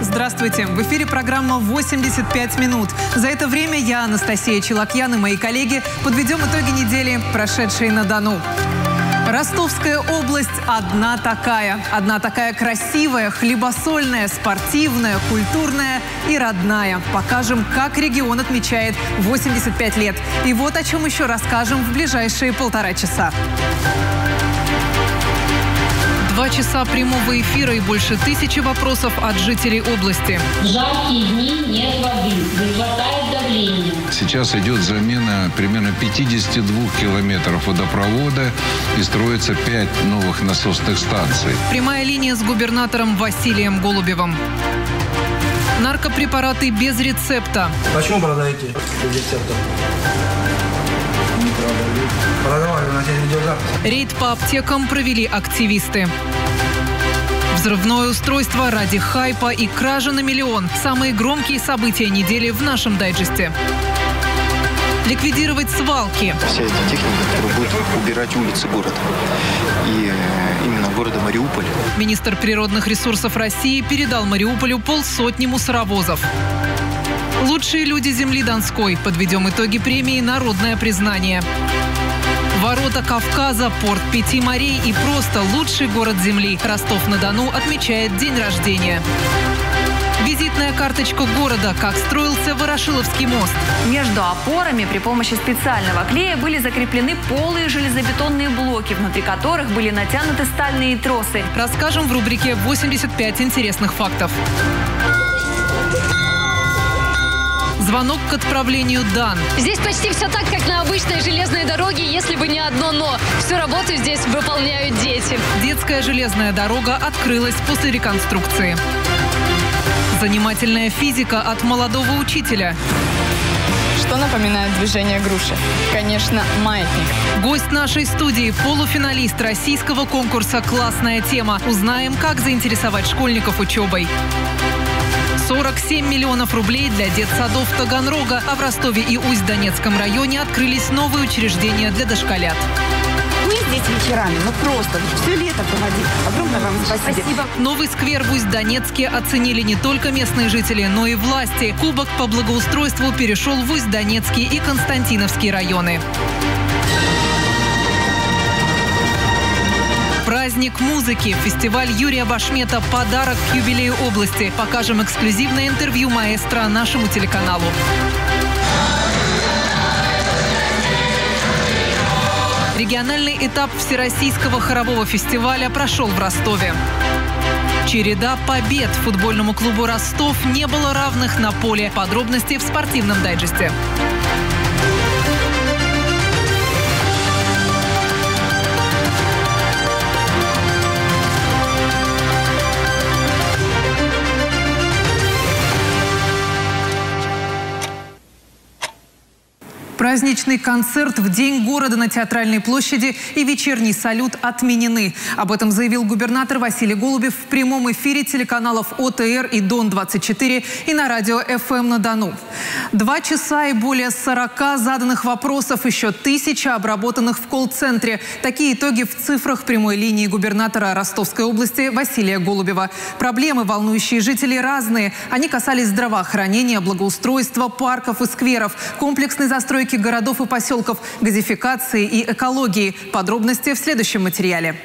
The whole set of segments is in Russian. Здравствуйте! В эфире программа «85 минут». За это время я, Анастасия Челокьян, и мои коллеги подведем итоги недели, прошедшей на Дону. Ростовская область одна такая. Одна такая красивая, хлебосольная, спортивная, культурная и родная. Покажем, как регион отмечает 85 лет. И вот о чем еще расскажем в ближайшие полтора часа. 2 часа прямого эфира и больше 1000 вопросов от жителей области. Жаркие дни, нет воды, не хватает давления. Сейчас идет замена примерно 52 километров водопровода и строится 5 новых насосных станций. Прямая линия с губернатором Василием Голубевым. Наркопрепараты без рецепта. Почему продаете без рецепта? Рейд по аптекам провели активисты. Взрывное устройство ради хайпа и кража на миллион. Самые громкие события недели в нашем дайджесте. Ликвидировать свалки. Вся эта техника, которая будет убирать улицы города. И именно города Мариуполь. Министр природных ресурсов России передал Мариуполю 500 мусоровозов. Лучшие люди земли Донской. Подведем итоги премии «Народное признание». Ворота Кавказа, порт 5 морей и просто лучший город земли. Ростов-на-Дону отмечает день рождения. Визитная карточка города, как строился Ворошиловский мост. Между опорами при помощи специального клея были закреплены полые железобетонные блоки, внутри которых были натянуты стальные тросы. Расскажем в рубрике «85 интересных фактов». Звонок к отправлению дан. Здесь почти все так, как на обычной железной дороге, если бы не одно «но». Всю работу здесь выполняют дети. Детская железная дорога открылась после реконструкции. Занимательная физика от молодого учителя. Что напоминает движение груши? Конечно, маятник. Гость нашей студии – полуфиналист российского конкурса «Классная тема». Узнаем, как заинтересовать школьников учебой. 47 миллионов рублей для детсадов Таганрога, а в Ростове и Усть-Донецком районе открылись новые учреждения для дошколят. Мы здесь вечерами, ну просто все лето проводим. Огромное вам спасибо. Новый сквер в Усть-Донецке оценили не только местные жители, но и власти. Кубок по благоустройству перешел в Усть-Донецкий и Константиновский районы. Праздник музыки. Фестиваль Юрия Башмета «Подарок к юбилею области». Покажем эксклюзивное интервью маэстро нашему телеканалу. Региональный этап Всероссийского хорового фестиваля прошел в Ростове. Череда побед. Футбольному клубу «Ростов» не было равных на поле. Подробности в спортивном дайджесте. Праздничный концерт в День города на Театральной площади и вечерний салют отменены. Об этом заявил губернатор Василий Голубев в прямом эфире телеканалов ОТР и Дон-24 и на радио ФМ на Дону. 2 часа и более 40 заданных вопросов, еще 1000 обработанных в колл-центре. Такие итоги в цифрах прямой линии губернатора Ростовской области Василия Голубева. Проблемы, волнующие жителей, разные. Они касались здравоохранения, благоустройства, парков и скверов, комплексной застройки городов и поселков, газификации и экологии. Подробности в следующем материале.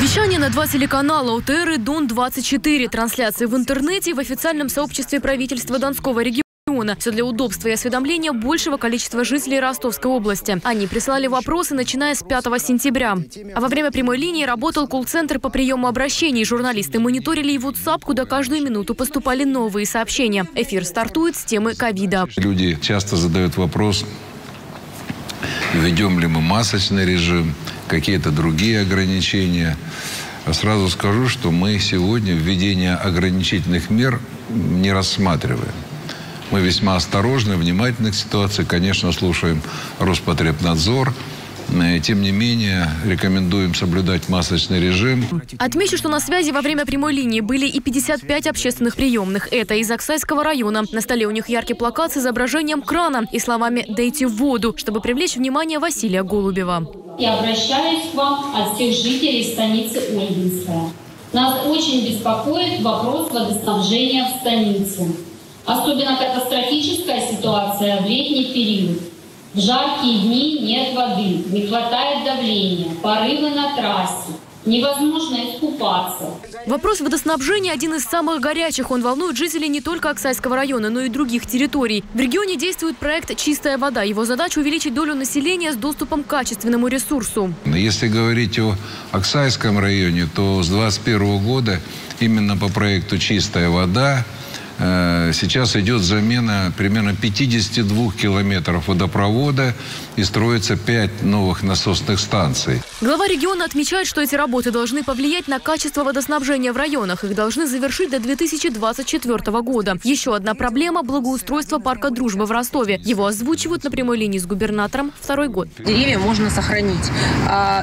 Вещание на 2 телеканала ОТР и Дон-24. Трансляции в интернете и в официальном сообществе правительства Донского региона. Все для удобства и осведомления большего количества жителей Ростовской области. Они присылали вопросы, начиная с 5 сентября. А во время прямой линии работал колл-центр по приему обращений. Журналисты мониторили и WhatsApp, куда каждую минуту поступали новые сообщения. Эфир стартует с темы ковида. Люди часто задают вопрос, введем ли мы масочный режим, какие-то другие ограничения. Сразу скажу, что мы сегодня введение ограничительных мер не рассматриваем. Мы весьма осторожны, внимательны к ситуации. Конечно, слушаем Роспотребнадзор. Тем не менее, рекомендуем соблюдать масочный режим. Отмечу, что на связи во время прямой линии были и 55 общественных приемных. Это из Аксайского района. На столе у них яркий плакат с изображением крана и словами «Дайте воду», чтобы привлечь внимание Василия Голубева. Я обращаюсь к вам от всех жителей станицы Ольгинская. Нас очень беспокоит вопрос водоснабжения в станице. Особенно катастрофическая ситуация в летний период. В жаркие дни нет воды, не хватает давления, порывы на трассе. Невозможно искупаться. Вопрос водоснабжения один из самых горячих. Он волнует жителей не только Аксайского района, но и других территорий. В регионе действует проект «Чистая вода». Его задача – увеличить долю населения с доступом к качественному ресурсу. Если говорить о Аксайском районе, то с 2021 года именно по проекту «Чистая вода» сейчас идет замена примерно 52 километров водопровода и строится 5 новых насосных станций. Глава региона отмечает, что эти работы должны повлиять на качество водоснабжения в районах. Их должны завершить до 2024 года. Еще одна проблема – благоустройство парка «Дружба» в Ростове. Его озвучивают на прямой линии с губернатором второй год. Деревья можно сохранить,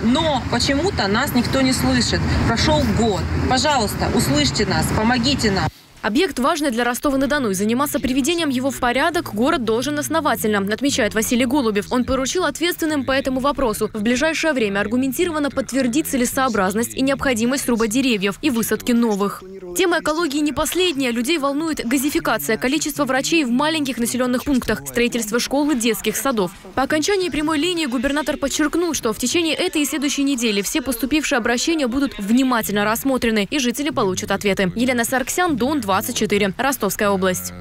но почему-то нас никто не слышит. Прошел год. Пожалуйста, услышьте нас, помогите нам. Объект важный для Ростова-на-Дону, и заниматься приведением его в порядок город должен основательно, отмечает Василий Голубев. Он поручил ответственным по этому вопросу в ближайшее время аргументированно подтвердить целесообразность и необходимость сруба деревьев и высадки новых. Тема экологии не последняя. Людей волнует газификация, количество врачей в маленьких населенных пунктах, строительство школ и детских садов. По окончании прямой линии губернатор подчеркнул, что в течение этой и следующей недели все поступившие обращения будут внимательно рассмотрены, и жители получат ответы. Елена Саркян, Дон-24, Ростовская область.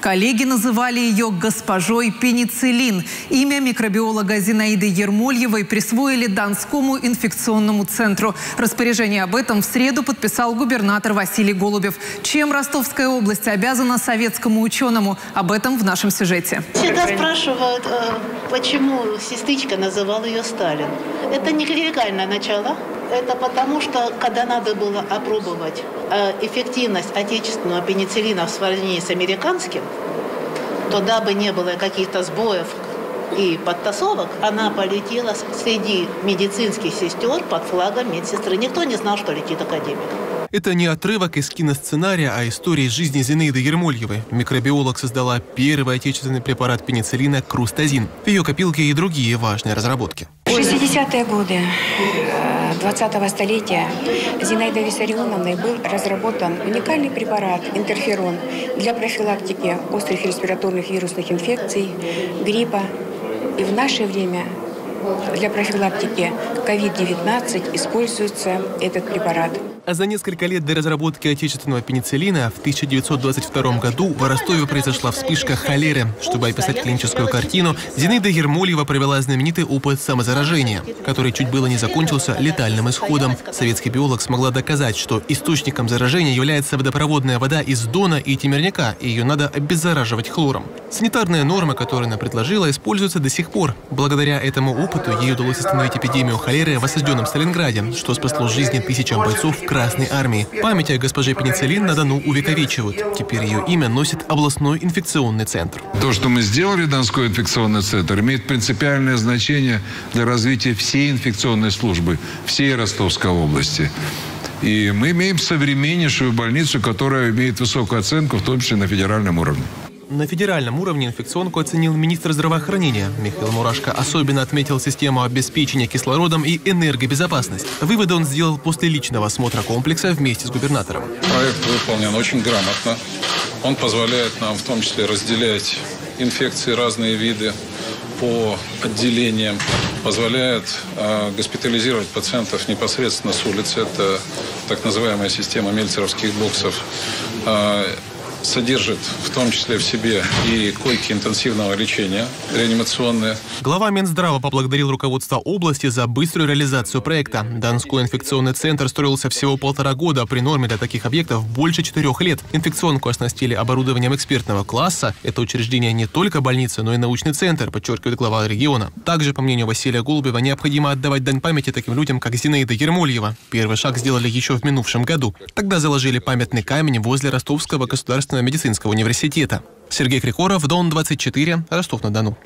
Коллеги называли ее госпожой пенициллин. Имя микробиолога Зинаиды Ермольевой присвоили Донскому инфекционному центру. Распоряжение об этом в среду подписал губернатор Василий Голубев. Чем Ростовская область обязана советскому ученому? Об этом в нашем сюжете. Всегда спрашивают, почему сестричка называла ее Сталин. Это не клирикальное начало. Это потому, что когда надо было опробовать эффективность отечественного пенициллина в сравнении с американским, то дабы не было каких-то сбоев и подтасовок, она полетела среди медицинских сестер под флагом медсестры. Никто не знал, что летит академик. Это не отрывок из киносценария, а история жизни Зинаиды Ермольевой. Микробиолог создала первый отечественный препарат пенициллина «Крустазин». В ее копилке и другие важные разработки. 60-е годы 20-го столетия Зинаидой Виссарионовной был разработан уникальный препарат «Интерферон» для профилактики острых респираторных вирусных инфекций, гриппа и в наше время – для профилактики COVID-19 используется этот препарат. А за несколько лет до разработки отечественного пенициллина в 1922 году в Ростове произошла вспышка холеры. Чтобы описать клиническую картину, Зинаида Ермольева провела знаменитый опыт самозаражения, который чуть было не закончился летальным исходом. Советский биолог смогла доказать, что источником заражения является водопроводная вода из Дона и Темерника, и ее надо обеззараживать хлором. Санитарная норма, которую она предложила, используется до сих пор. Благодаря этому опыту ей удалось остановить эпидемию холеры в осажденном Сталинграде, что спасло жизни тысячам бойцов Красной армии. Память о госпоже пенициллин на Дону увековечивают. Теперь ее имя носит областной инфекционный центр. То, что мы сделали, Донской инфекционный центр, имеет принципиальное значение для развития всей инфекционной службы, всей Ростовской области. И мы имеем современнейшую больницу, которая имеет высокую оценку, в том числе на федеральном уровне. На федеральном уровне инфекционку оценил министр здравоохранения. Михаил Мурашко особенно отметил систему обеспечения кислородом и энергобезопасность. Выводы он сделал после личного осмотра комплекса вместе с губернатором. Проект выполнен очень грамотно. Он позволяет нам в том числе разделять инфекции, разные виды по отделениям. Позволяет госпитализировать пациентов непосредственно с улицы. Это так называемая система мельцеровских боксов. Содержит в том числе в себе и койки интенсивного лечения, реанимационные. Глава Минздрава поблагодарил руководство области за быструю реализацию проекта. Донской инфекционный центр строился всего 1,5 года, а при норме для таких объектов больше 4 лет. Инфекционку оснастили оборудованием экспертного класса. Это учреждение не только больница, но и научный центр, подчеркивает глава региона. Также, по мнению Василия Голубева, необходимо отдавать дань памяти таким людям, как Зинаида Ермольева. Первый шаг сделали еще в минувшем году. Тогда заложили памятный камень возле Ростовского государственного медицинского университета. Сергей Крикоров, Дон-24, Ростов-на-Дону.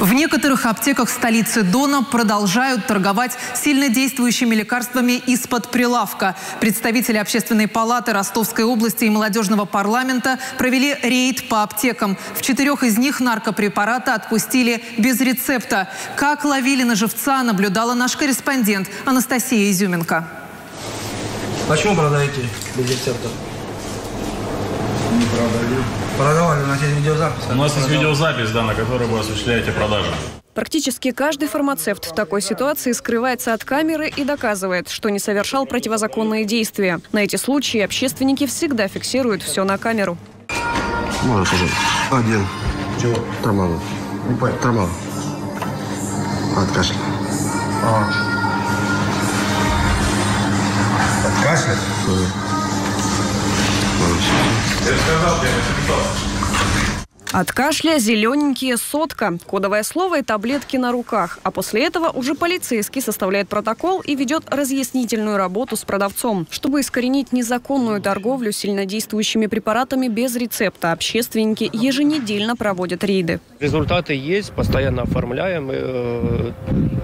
В некоторых аптеках столицы Дона продолжают торговать сильнодействующими лекарствами из-под прилавка. Представители Общественной палаты Ростовской области и молодежного парламента провели рейд по аптекам. В 4 из них наркопрепараты отпустили без рецепта. Как ловили на живца, наблюдала наш корреспондент Анастасия Изюменко. Почему продаете без рецепта? Не продали. Продавали, у нас есть видеозапись. У нас есть видеозапись, да, на которой вы осуществляете продажи. Практически каждый фармацевт в такой ситуации скрывается от камеры и доказывает, что не совершал противозаконные действия. На эти случаи общественники всегда фиксируют все на камеру. Можешь уже. Один. Чего? Тормало. Тормало. От кашля. От кашля? Я сказал, я не от кашля зелененькие сотка, кодовое слово и таблетки на руках. А после этого уже полицейский составляет протокол и ведет разъяснительную работу с продавцом. Чтобы искоренить незаконную торговлю сильнодействующими препаратами без рецепта, общественники еженедельно проводят рейды. Результаты есть, постоянно оформляем.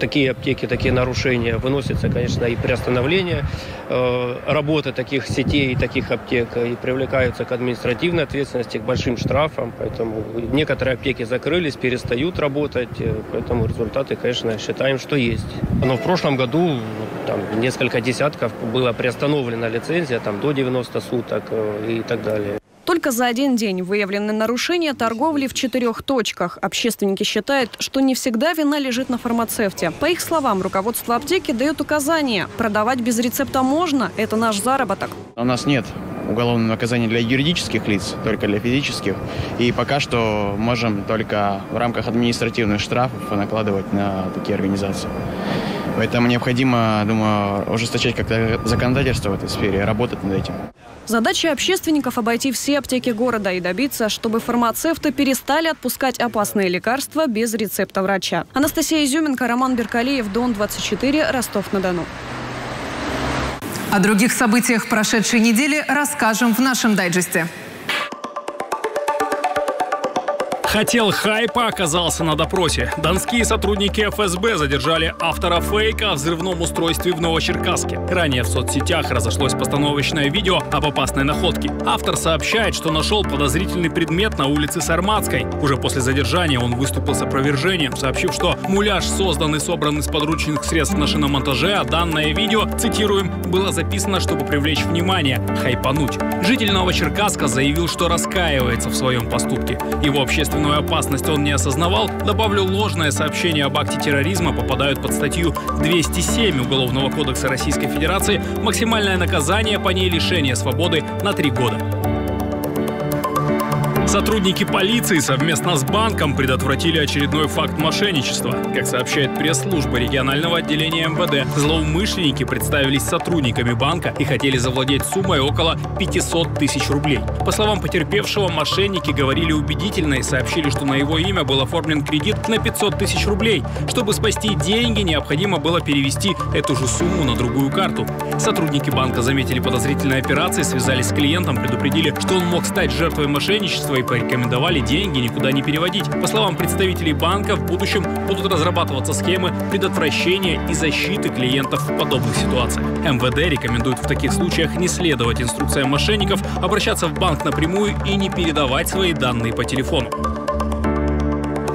Такие аптеки, такие нарушения выносятся, конечно, и приостановление работы таких сетей и таких аптек. И привлекаются к административной ответственности, к большим штрафам, поэтому некоторые аптеки закрылись, перестают работать, поэтому результаты, конечно, считаем, что есть. Но в прошлом году там несколько десятков была приостановлена лицензия, там до 90 суток и так далее. Только за один день выявлены нарушения торговли в 4 точках. Общественники считают, что не всегда вина лежит на фармацевте. По их словам, руководство аптеки дает указания. Продавать без рецепта можно, это наш заработок. У нас нет уголовного наказания для юридических лиц, только для физических. И пока что можем только в рамках административных штрафов накладывать на такие организации. Поэтому необходимо, думаю, ужесточать как-то законодательство в этой сфере, работать над этим. Задача общественников – обойти все аптеки города и добиться, чтобы фармацевты перестали отпускать опасные лекарства без рецепта врача. Анастасия Изюменко, Роман Беркалиев, Дон-24, Ростов-на-Дону. О других событиях прошедшей недели расскажем в нашем дайджесте. Хотел хайпа, оказался на допросе. Донские сотрудники ФСБ задержали автора фейка о взрывном устройстве в Новочеркасске. Ранее в соцсетях разошлось постановочное видео об опасной находке. Автор сообщает, что нашел подозрительный предмет на улице Сарматской. Уже после задержания он выступил с опровержением, сообщив, что муляж создан и собран из подручных средств на шиномонтаже, а данное видео, цитируем, было записано, чтобы привлечь внимание, хайпануть. Житель Новочеркасска заявил, что раскаивается в своем поступке. Его общественный опасность он не осознавал, добавлю, ложное сообщение об акте терроризма попадают под статью 207 Уголовного кодекса Российской Федерации. Максимальное наказание по ней – лишение свободы на 3 года. Сотрудники полиции совместно с банком предотвратили очередной факт мошенничества. Как сообщает пресс-служба регионального отделения МВД, злоумышленники представились сотрудниками банка и хотели завладеть суммой около 500 тысяч рублей. По словам потерпевшего, мошенники говорили убедительно и сообщили, что на его имя был оформлен кредит на 500 тысяч рублей. Чтобы спасти деньги, необходимо было перевести эту же сумму на другую карту. Сотрудники банка заметили подозрительные операции, связались с клиентом, предупредили, что он мог стать жертвой мошенничества, и порекомендовали деньги никуда не переводить. По словам представителей банка, в будущем будут разрабатываться схемы предотвращения и защиты клиентов в подобных ситуациях. МВД рекомендует в таких случаях не следовать инструкциям мошенников, обращаться в банк напрямую и не передавать свои данные по телефону.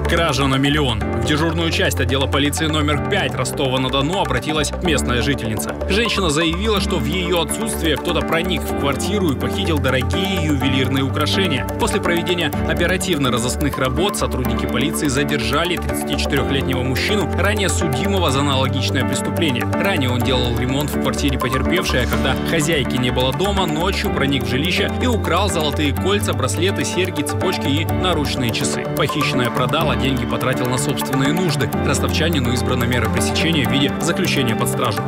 Кража на миллион. В дежурную часть отдела полиции номер 5 Ростова-на-Дону обратилась местная жительница. Женщина заявила, что в ее отсутствие кто-то проник в квартиру и похитил дорогие ювелирные украшения. После проведения оперативно-розыскных работ сотрудники полиции задержали 34-летнего мужчину, ранее судимого за аналогичное преступление. Ранее он делал ремонт в квартире потерпевшей, а когда хозяйки не было дома, ночью проник в жилище и украл золотые кольца, браслеты, серьги, цепочки и наручные часы. Похищенное продал, а деньги потратил на собственные нужды. Ростовчанину избрана мера пресечения в виде заключения под стражу.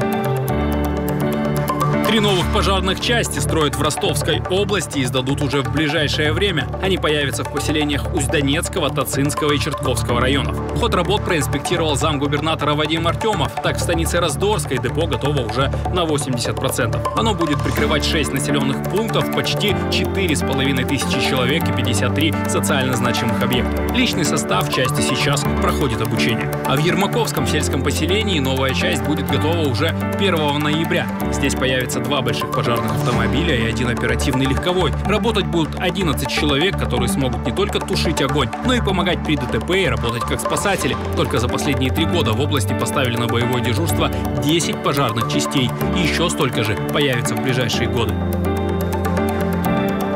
Три новых пожарных части строят в Ростовской области и сдадут уже в ближайшее время. Они появятся в поселениях Усть-Донецкого, Тацинского и Чертковского районов. Ход работ проинспектировал замгубернатора Вадим Артемов. Так, в станице Раздорской депо готово уже на 80%. Оно будет прикрывать 6 населенных пунктов, почти 4500 человек и 53 социально значимых объектов. Личный состав части сейчас проходит обучение. А в Ермаковском сельском поселении новая часть будет готова уже 1 ноября. Здесь появятся 2 больших пожарных автомобиля и 1 оперативный легковой. Работать будут 11 человек, которые смогут не только тушить огонь, но и помогать при ДТП и работать как спасатели. Только за последние 3 года в области поставили на боевое дежурство 10 пожарных частей. И еще столько же появится в ближайшие годы.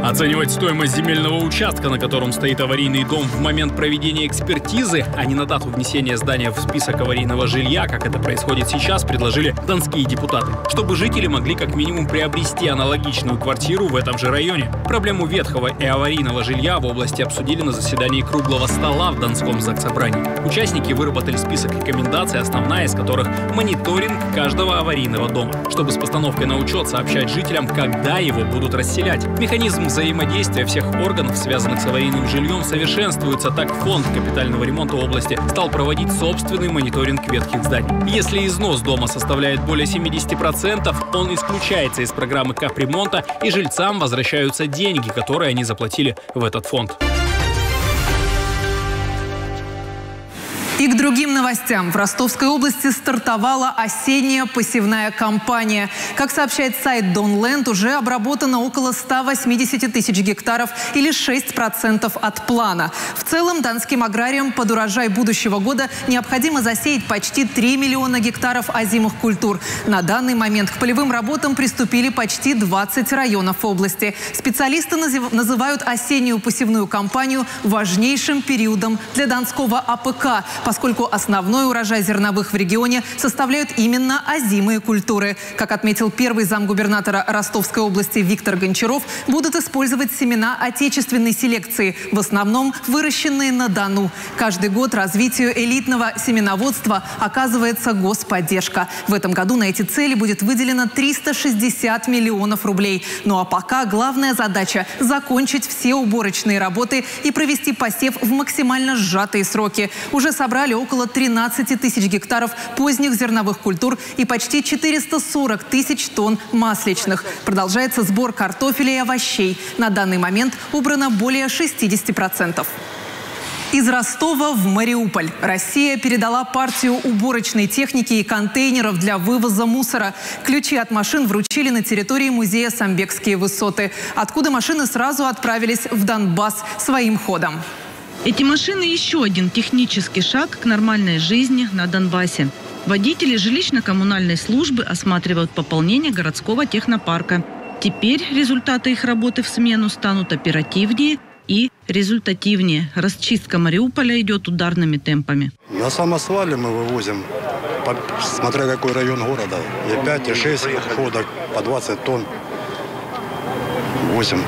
Оценивать стоимость земельного участка, на котором стоит аварийный дом, в момент проведения экспертизы, а не на дату внесения здания в список аварийного жилья, как это происходит сейчас, предложили донские депутаты, чтобы жители могли как минимум приобрести аналогичную квартиру в этом же районе. Проблему ветхого и аварийного жилья в области обсудили на заседании круглого стола в Донском заксобрании. Участники выработали список рекомендаций, основная из которых – мониторинг каждого аварийного дома, чтобы с постановкой на учет сообщать жителям, когда его будут расселять. Механизм взаимодействие всех органов, связанных с аварийным жильем, совершенствуется. Так, фонд капитального ремонта области стал проводить собственный мониторинг ветхих зданий. Если износ дома составляет более 70%, он исключается из программы капремонта, и жильцам возвращаются деньги, которые они заплатили в этот фонд. И к другим новостям. В Ростовской области стартовала осенняя посевная кампания. Как сообщает сайт Донленд, уже обработано около 180 тысяч гектаров или 6% от плана. В целом, донским аграриям под урожай будущего года необходимо засеять почти 3 миллиона гектаров озимых культур. На данный момент к полевым работам приступили почти 20 районов области. Специалисты называют осеннюю посевную кампанию важнейшим периодом для донского АПК, поскольку основной урожай зерновых в регионе составляют именно озимые культуры. Как отметил первый замгубернатора Ростовской области Виктор Гончаров, будут использовать семена отечественной селекции, в основном выращенные на Дону. Каждый год развитию элитного семеноводства оказывается господдержка. В этом году на эти цели будет выделено 360 миллионов рублей. Ну а пока главная задача – закончить все уборочные работы и провести посев в максимально сжатые сроки. Уже собрали около 13 тысяч гектаров поздних зерновых культур и почти 440 тысяч тонн масличных. Продолжается сбор картофеля и овощей. На данный момент убрано более 60%. Из Ростова в Мариуполь. Россия передала партию уборочной техники и контейнеров для вывоза мусора. Ключи от машин вручили на территории музея «Самбекские высоты», откуда машины сразу отправились в Донбасс своим ходом. Эти машины – еще один технический шаг к нормальной жизни на Донбассе. Водители жилищно-коммунальной службы осматривают пополнение городского технопарка. Теперь результаты их работы в смену станут оперативнее и результативнее. Расчистка Мариуполя идет ударными темпами. На самосвале мы вывозим, смотря какой район города, и 5, и 6 отходов по 20 тонн, 8.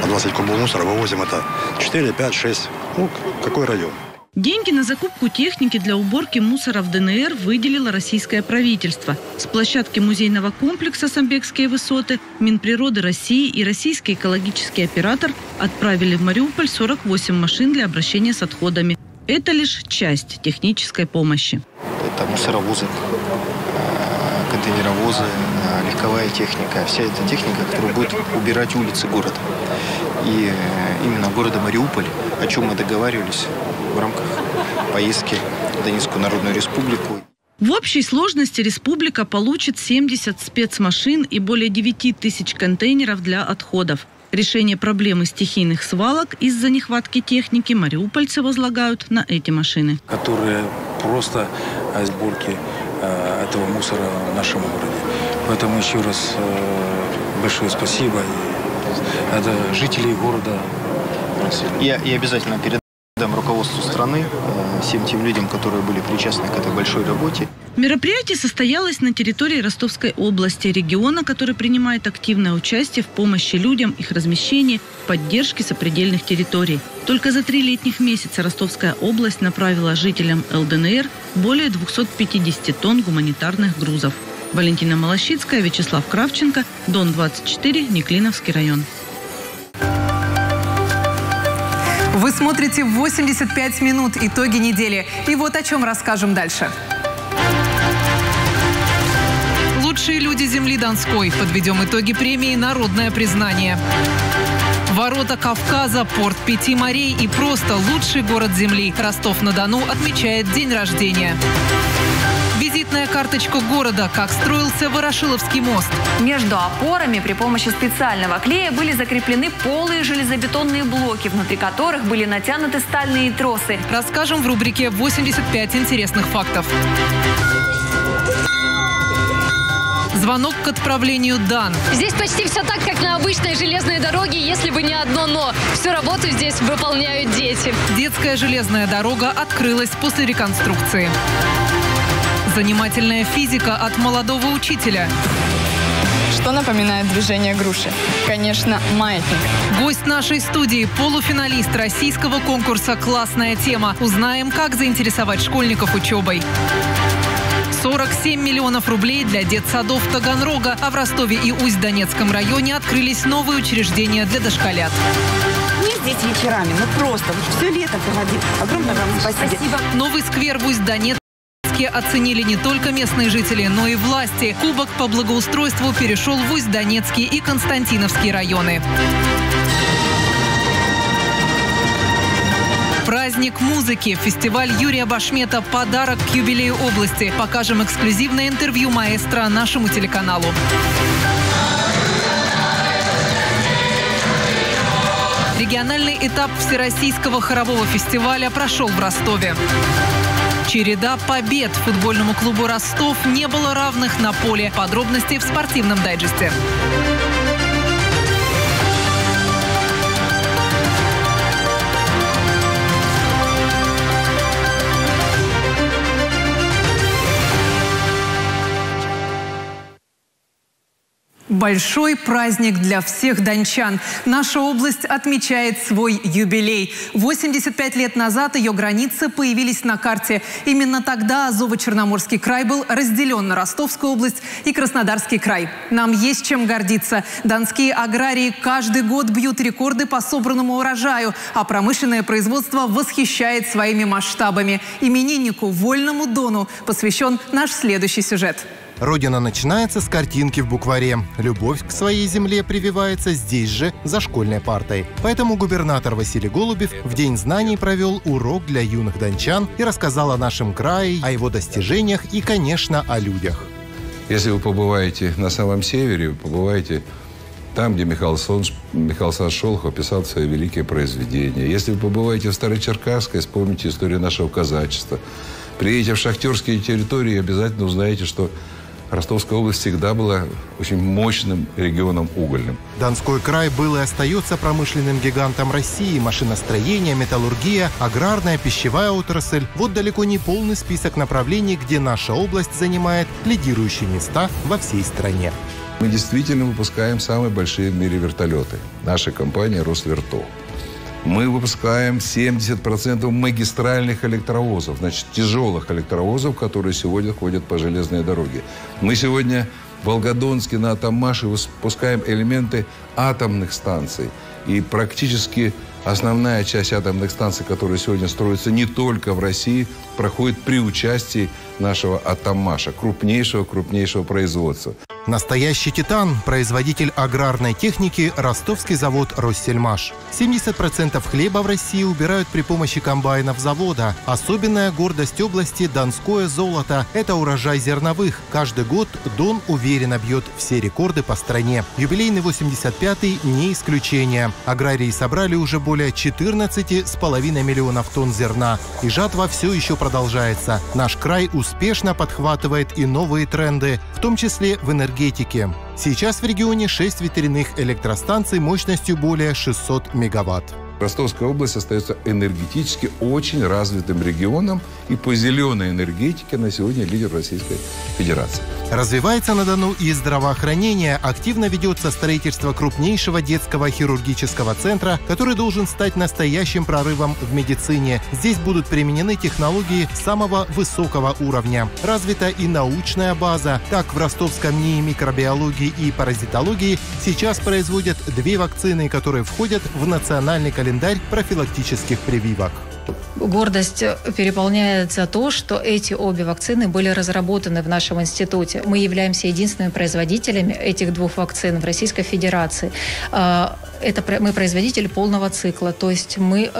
По 20 кубов мусора вывозим это 4, 5, 6. Ну, какой район? Деньги на закупку техники для уборки мусора в ДНР выделило российское правительство. С площадки музейного комплекса «Самбекские высоты» Минприроды России и российский экологический оператор отправили в Мариуполь 48 машин для обращения с отходами. Это лишь часть технической помощи. Это мусоровозы, контейнеровозы, легковая техника. Вся эта техника, которая будет убирать улицы города. И именно города Мариуполь, о чем мы договаривались в рамках поездки в Донецкую Народную Республику. В общей сложности республика получит 70 спецмашин и более 9 тысяч контейнеров для отходов. Решение проблемы стихийных свалок из-за нехватки техники мариупольцы возлагают на эти машины. Которые просто о сборке этого мусора в нашем городе. Поэтому еще раз большое спасибо. Это жители города. Я обязательно передам руководству страны, всем тем людям, которые были причастны к этой большой работе. Мероприятие состоялось на территории Ростовской области, региона, который принимает активное участие в помощи людям, их размещении, поддержке сопредельных территорий. Только за 3 летних месяца Ростовская область направила жителям ЛДНР более 250 тонн гуманитарных грузов. Валентина Малащицкая, Вячеслав Кравченко, Дон-24, Неклиновский район. Вы смотрите 85 минут «Итоги недели». И вот о чем расскажем дальше. Лучшие люди земли Донской. Подведем итоги премии «Народное признание». Ворота Кавказа, порт пяти морей и просто лучший город земли. Ростов-на-Дону отмечает день рождения. Визитная карточка города. Как строился Ворошиловский мост. Между опорами при помощи специального клея были закреплены полые железобетонные блоки, внутри которых были натянуты стальные тросы. Расскажем в рубрике «85 интересных фактов». Звонок к отправлению дан. Здесь почти все так, как на обычной железной дороге, если бы не одно «но». Всю работу здесь выполняют дети. Детская железная дорога открылась после реконструкции. Занимательная физика от молодого учителя. Что напоминает движение груши? Конечно, маятник. Гость нашей студии – полуфиналист российского конкурса «Классная тема». Узнаем, как заинтересовать школьников учебой. 47 миллионов рублей для детсадов Таганрога, а в Ростове и Усть-Донецком районе открылись новые учреждения для дошколят. Мы здесь вечерами, мы просто все лето проводим. Огромное вам спасибо. Новый сквер в Усть-Донецке оценили не только местные жители, но и власти. Кубок по благоустройству перешел в Усть-Донецкий и Константиновский районы. Праздник музыки. Фестиваль Юрия Башмета. Подарок к юбилею области. Покажем эксклюзивное интервью маэстро нашему телеканалу. Региональный этап Всероссийского хорового фестиваля прошел в Ростове. Череда побед. Футбольному клубу «Ростов» не было равных на поле. Подробности в спортивном дайджесте. Большой праздник для всех дончан. Наша область отмечает свой юбилей. 85 лет назад ее границы появились на карте. Именно тогда Азово-Черноморский край был разделен на Ростовскую область и Краснодарский край. Нам есть чем гордиться. Донские аграрии каждый год бьют рекорды по собранному урожаю, а промышленное производство восхищает своими масштабами. Имениннику Вольному Дону посвящен наш следующий сюжет. Родина начинается с картинки в букваре. Любовь к своей земле прививается здесь же, за школьной партой. Поэтому губернатор Василий Голубев в День знаний провел урок для юных дончан и рассказал о нашем крае, о его достижениях и, конечно, о людях. Если вы побываете на самом севере, вы побываете там, где Михаил Сан Шолохов писал свои великие произведения. Если вы побываете в Старочеркасской, вспомните историю нашего казачества. Приедете в шахтерские территории, обязательно узнаете, что Ростовская область всегда была очень мощным регионом угольным. Донской край был и остается промышленным гигантом России. Машиностроение, металлургия, аграрная, пищевая отрасль. Вот далеко не полный список направлений, где наша область занимает лидирующие места во всей стране. Мы действительно выпускаем самые большие в мире вертолеты. Наша компания «Росверто». Мы выпускаем 70% магистральных электровозов, значит, тяжелых электровозов, которые сегодня ходят по железной дороге. Мы сегодня в Волгодонске на Атаммаше выпускаем элементы атомных станций. И практически основная часть атомных станций, которые сегодня строятся не только в России, проходит при участии нашего Атаммаша, крупнейшего производства. Настоящий титан, производитель аграрной техники, ростовский завод «Россельмаш». 70% хлеба в России убирают при помощи комбайнов завода. Особенная гордость области – донское золото. Это урожай зерновых. Каждый год Дон уверенно бьет все рекорды по стране. Юбилейный 85-й – не исключение. Аграрии собрали уже более 14,5 миллионов тонн зерна. И жатва все еще продолжается. Наш край успешно подхватывает и новые тренды, в том числе в энергетике. Сейчас в регионе 6 ветряных электростанций мощностью более 600 мегаватт. Ростовская область остается энергетически очень развитым регионом, и по зеленой энергетике на сегодня лидер Российской Федерации. Развивается на Дону и здравоохранение. Активно ведется строительство крупнейшего детского хирургического центра, который должен стать настоящим прорывом в медицине. Здесь будут применены технологии самого высокого уровня. Развита и научная база. Так, в Ростовском НИИ микробиологии и паразитологии сейчас производят 2 вакцины, которые входят в национальный календарь профилактических прививок. Гордость переполняется то, что эти обе вакцины были разработаны в нашем институте. Мы являемся единственными производителями этих 2 вакцин в Российской Федерации. Мы производители полного цикла, то есть мы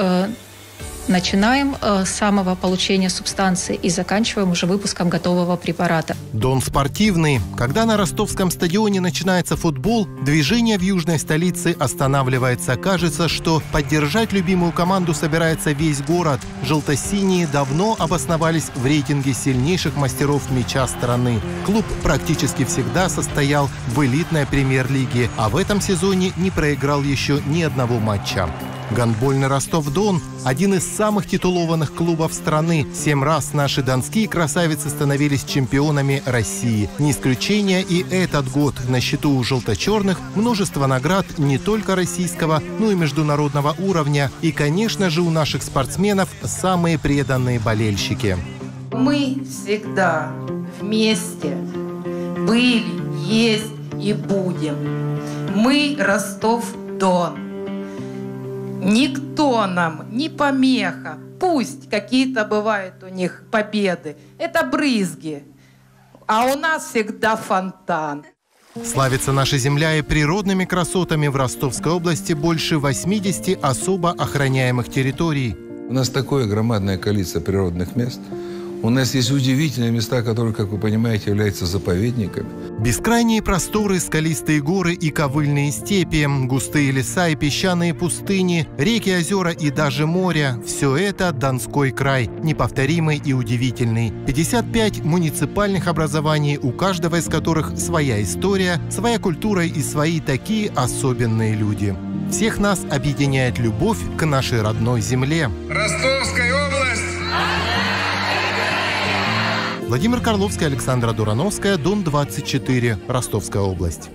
начинаем с самого получения субстанции и заканчиваем уже выпуском готового препарата. Дон спортивный. Когда на ростовском стадионе начинается футбол, движение в южной столице останавливается. Кажется, что поддержать любимую команду собирается весь город. Желто-синие давно обосновались в рейтинге сильнейших мастеров мяча страны. Клуб практически всегда состоял в элитной премьер-лиге, а в этом сезоне не проиграл еще ни одного матча. Гандбольный Ростов-Дон – один из самых титулованных клубов страны. 7 раз наши донские красавицы становились чемпионами России. Не исключение и этот год. На счету у желто-черных множество наград не только российского, но и международного уровня. И, конечно же, у наших спортсменов самые преданные болельщики. Мы всегда вместе были, есть и будем. Мы Ростов-Дон. Никто нам не помеха. Пусть какие-то бывают у них победы. Это брызги. А у нас всегда фонтан. Славится наша земля и природными красотами. В Ростовской области больше 80 особо охраняемых территорий. У нас такое громадное количество природных мест. У нас есть удивительные места, которые, как вы понимаете, являются заповедниками. Бескрайние просторы, скалистые горы и ковыльные степи, густые леса и песчаные пустыни, реки, озера и даже море – все это Донской край, неповторимый и удивительный. 55 муниципальных образований, у каждого из которых своя история, своя культура и свои такие особенные люди. Всех нас объединяет любовь к нашей родной земле. Ростовская область! Владимир Карловский, Александра Дурановская, Дон-24, Ростовская область.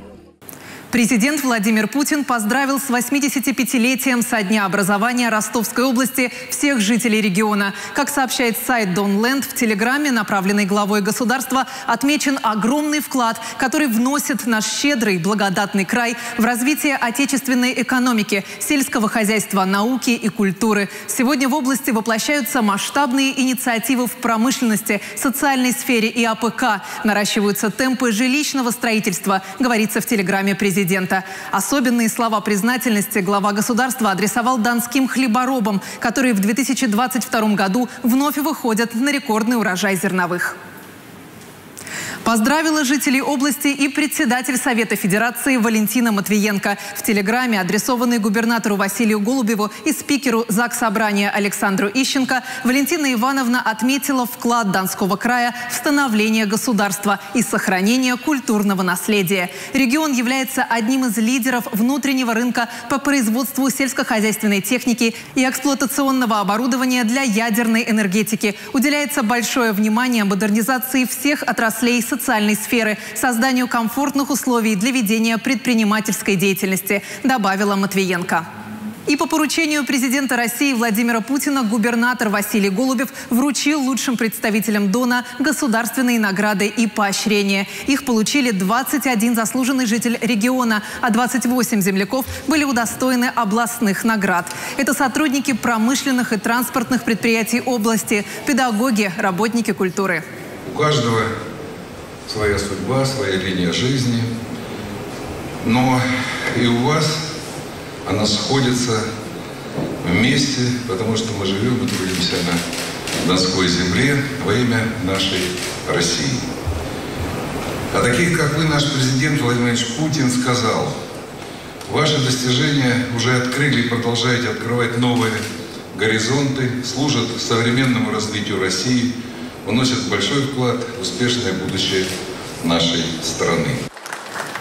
Президент Владимир Путин поздравил с 85-летием со дня образования Ростовской области всех жителей региона. Как сообщает сайт Донленд, в телеграмме, направленной главой государства, отмечен огромный вклад, который вносит наш щедрый, благодатный край в развитие отечественной экономики, сельского хозяйства, науки и культуры. Сегодня в области воплощаются масштабные инициативы в промышленности, социальной сфере и АПК. Наращиваются темпы жилищного строительства, говорится в телеграмме президента. Особенные слова признательности глава государства адресовал донским хлеборобам, которые в 2022 году вновь выходят на рекордный урожай зерновых. Поздравила жителей области и председатель Совета Федерации Валентина Матвиенко. В телеграмме, адресованной губернатору Василию Голубеву и спикеру Заксобрания Александру Ищенко, Валентина Ивановна отметила вклад Донского края в становление государства и сохранение культурного наследия. Регион является одним из лидеров внутреннего рынка по производству сельскохозяйственной техники и эксплуатационного оборудования для ядерной энергетики. Уделяется большое внимание модернизации всех отраслей социальной сферы, созданию комфортных условий для ведения предпринимательской деятельности, добавила Матвиенко. И по поручению президента России Владимира Путина губернатор Василий Голубев вручил лучшим представителям Дона государственные награды и поощрения. Их получили 21 заслуженный житель региона, а 28 земляков были удостоены областных наград. Это сотрудники промышленных и транспортных предприятий области, педагоги, работники культуры. У каждого своя судьба, своя линия жизни, но и у вас она сходится вместе, потому что мы живем и трудимся на Донской земле во имя нашей России. А таких, как вы, наш президент Владимир Владимирович Путин сказал: ваши достижения уже открыли и продолжаете открывать новые горизонты, служат современному развитию России, вносят большой вклад в успешное будущее нашей страны.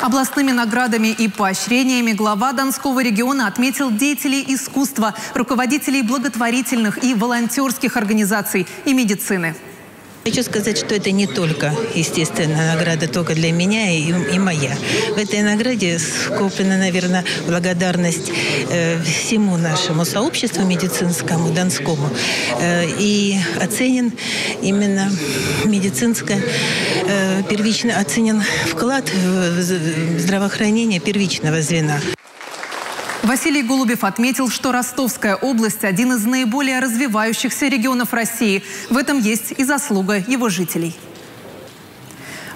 Областными наградами и поощрениями глава Донского региона отметил деятелей искусства, руководителей благотворительных и волонтерских организаций и медицины. Хочу сказать, что это не только, естественно, награда только для меня и моя. В этой награде скоплена, наверное, благодарность всему нашему сообществу медицинскому, донскому. И оценен именно медицинское, первично оценен вклад в здравоохранение первичного звена. Василий Голубев отметил, что Ростовская область – один из наиболее развивающихся регионов России. В этом есть и заслуга его жителей.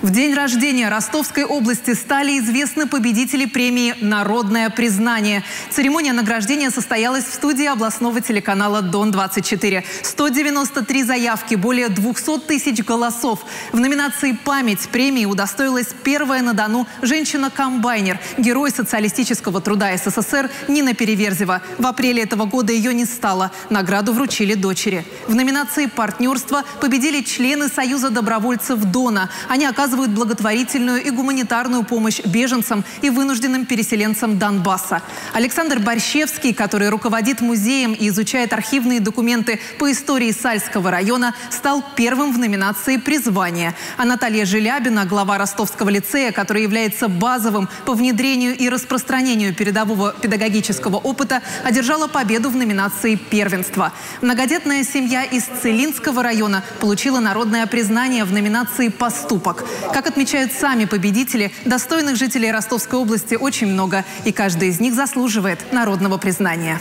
В день рождения Ростовской области стали известны победители премии «Народное признание». Церемония награждения состоялась в студии областного телеканала «Дон-24». 193 заявки, более 200 тысяч голосов. В номинации «Память» премии удостоилась первая на Дону женщина-комбайнер, герой социалистического труда СССР Нина Переверзева. В апреле этого года ее не стало. Награду вручили дочери. В номинации «Партнерство» победили члены Союза добровольцев Дона. Они оказывают благотворительную и гуманитарную помощь беженцам и вынужденным переселенцам Донбасса. Александр Борщевский, который руководит музеем и изучает архивные документы по истории Сальского района, стал первым в номинации «Призвание». А Наталья Желябина, глава Ростовского лицея, который является базовым по внедрению и распространению передового педагогического опыта, одержала победу в номинации «Первенство». Многодетная семья из Целинского района получила народное признание в номинации «Поступок». Как отмечают сами победители, достойных жителей Ростовской области очень много, и каждый из них заслуживает народного признания.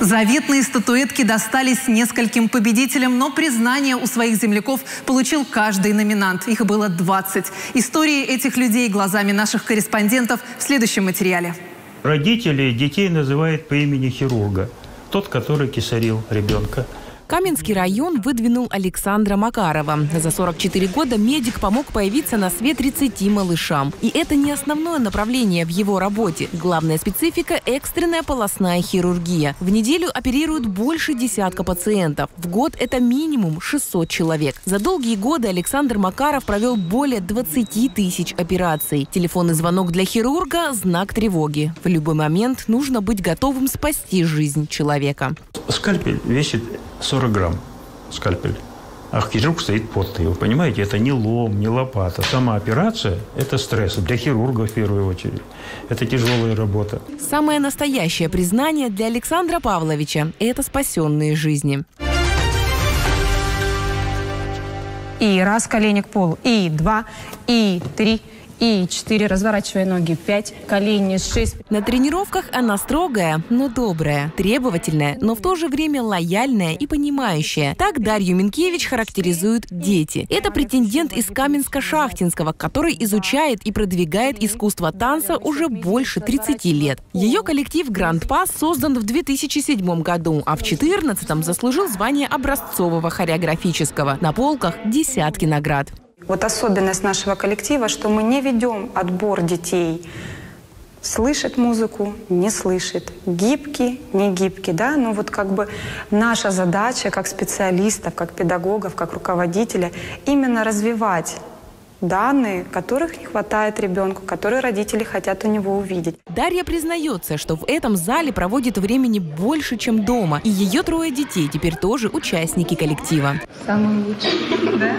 Заветные статуэтки достались нескольким победителям, но признание у своих земляков получил каждый номинант. Их было 20. Истории этих людей глазами наших корреспондентов в следующем материале. Родители детей называют по имени хирурга, тот, который кесарил ребенка. Каменский район выдвинул Александра Макарова. За 44 года медик помог появиться на свет 30 малышам. И это не основное направление в его работе. Главная специфика – экстренная полостная хирургия. В неделю оперируют больше десятка пациентов. В год это минимум 600 человек. За долгие годы Александр Макаров провел более 20 тысяч операций. Телефонный звонок для хирурга – знак тревоги. В любой момент нужно быть готовым спасти жизнь человека. Скальпель весит 40 грамм, скальпель. А хирург стоит под его, понимаете? Это не лом, не лопата. Сама операция – это стресс для хирурга в первую очередь. Это тяжелая работа. Самое настоящее признание для Александра Павловича – это спасенные жизни. И раз, колени к полу. И два, и три. И 4, разворачивая ноги, 5, колени, 6. На тренировках она строгая, но добрая, требовательная, но в то же время лояльная и понимающая. Так Дарью Минкевич характеризуют дети. Это претендент из Каменска-Шахтинского, который изучает и продвигает искусство танца уже больше 30 лет. Ее коллектив «Гранд Пас» создан в 2007 году, а в 2014 заслужил звание образцового хореографического. На полках десятки наград. Вот особенность нашего коллектива, что мы не ведем отбор детей. Слышит музыку, не слышит. Гибкий, не гибкий, да? Но вот как бы наша задача как специалистов, как педагогов, как руководителя именно развивать данные, которых не хватает ребенку, которые родители хотят у него увидеть. Дарья признается, что в этом зале проводит времени больше, чем дома. И ее трое детей теперь тоже участники коллектива. Самый лучший, да?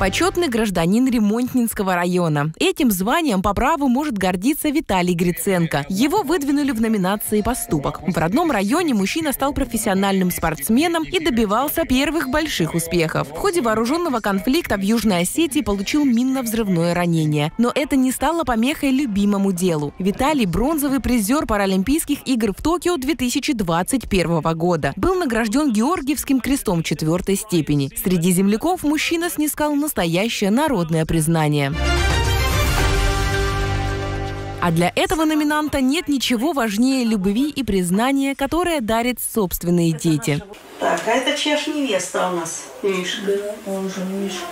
Почетный гражданин Ремонтнинского района. Этим званием по праву может гордиться Виталий Гриценко. Его выдвинули в номинации «Поступок». В родном районе мужчина стал профессиональным спортсменом и добивался первых больших успехов. В ходе вооруженного конфликта в Южной Осетии получил минно-взрывное ранение. Но это не стало помехой любимому делу. Виталий – бронзовый призер Паралимпийских игр в Токио 2021 года. Был награжден Георгиевским крестом 4-й степени. Среди земляков мужчина снискал настоящее народное признание. А для этого номинанта нет ничего важнее любви и признания, которое дарят собственные дети. Так, а это чья ж невеста у нас? Мишка. Он же Мишка.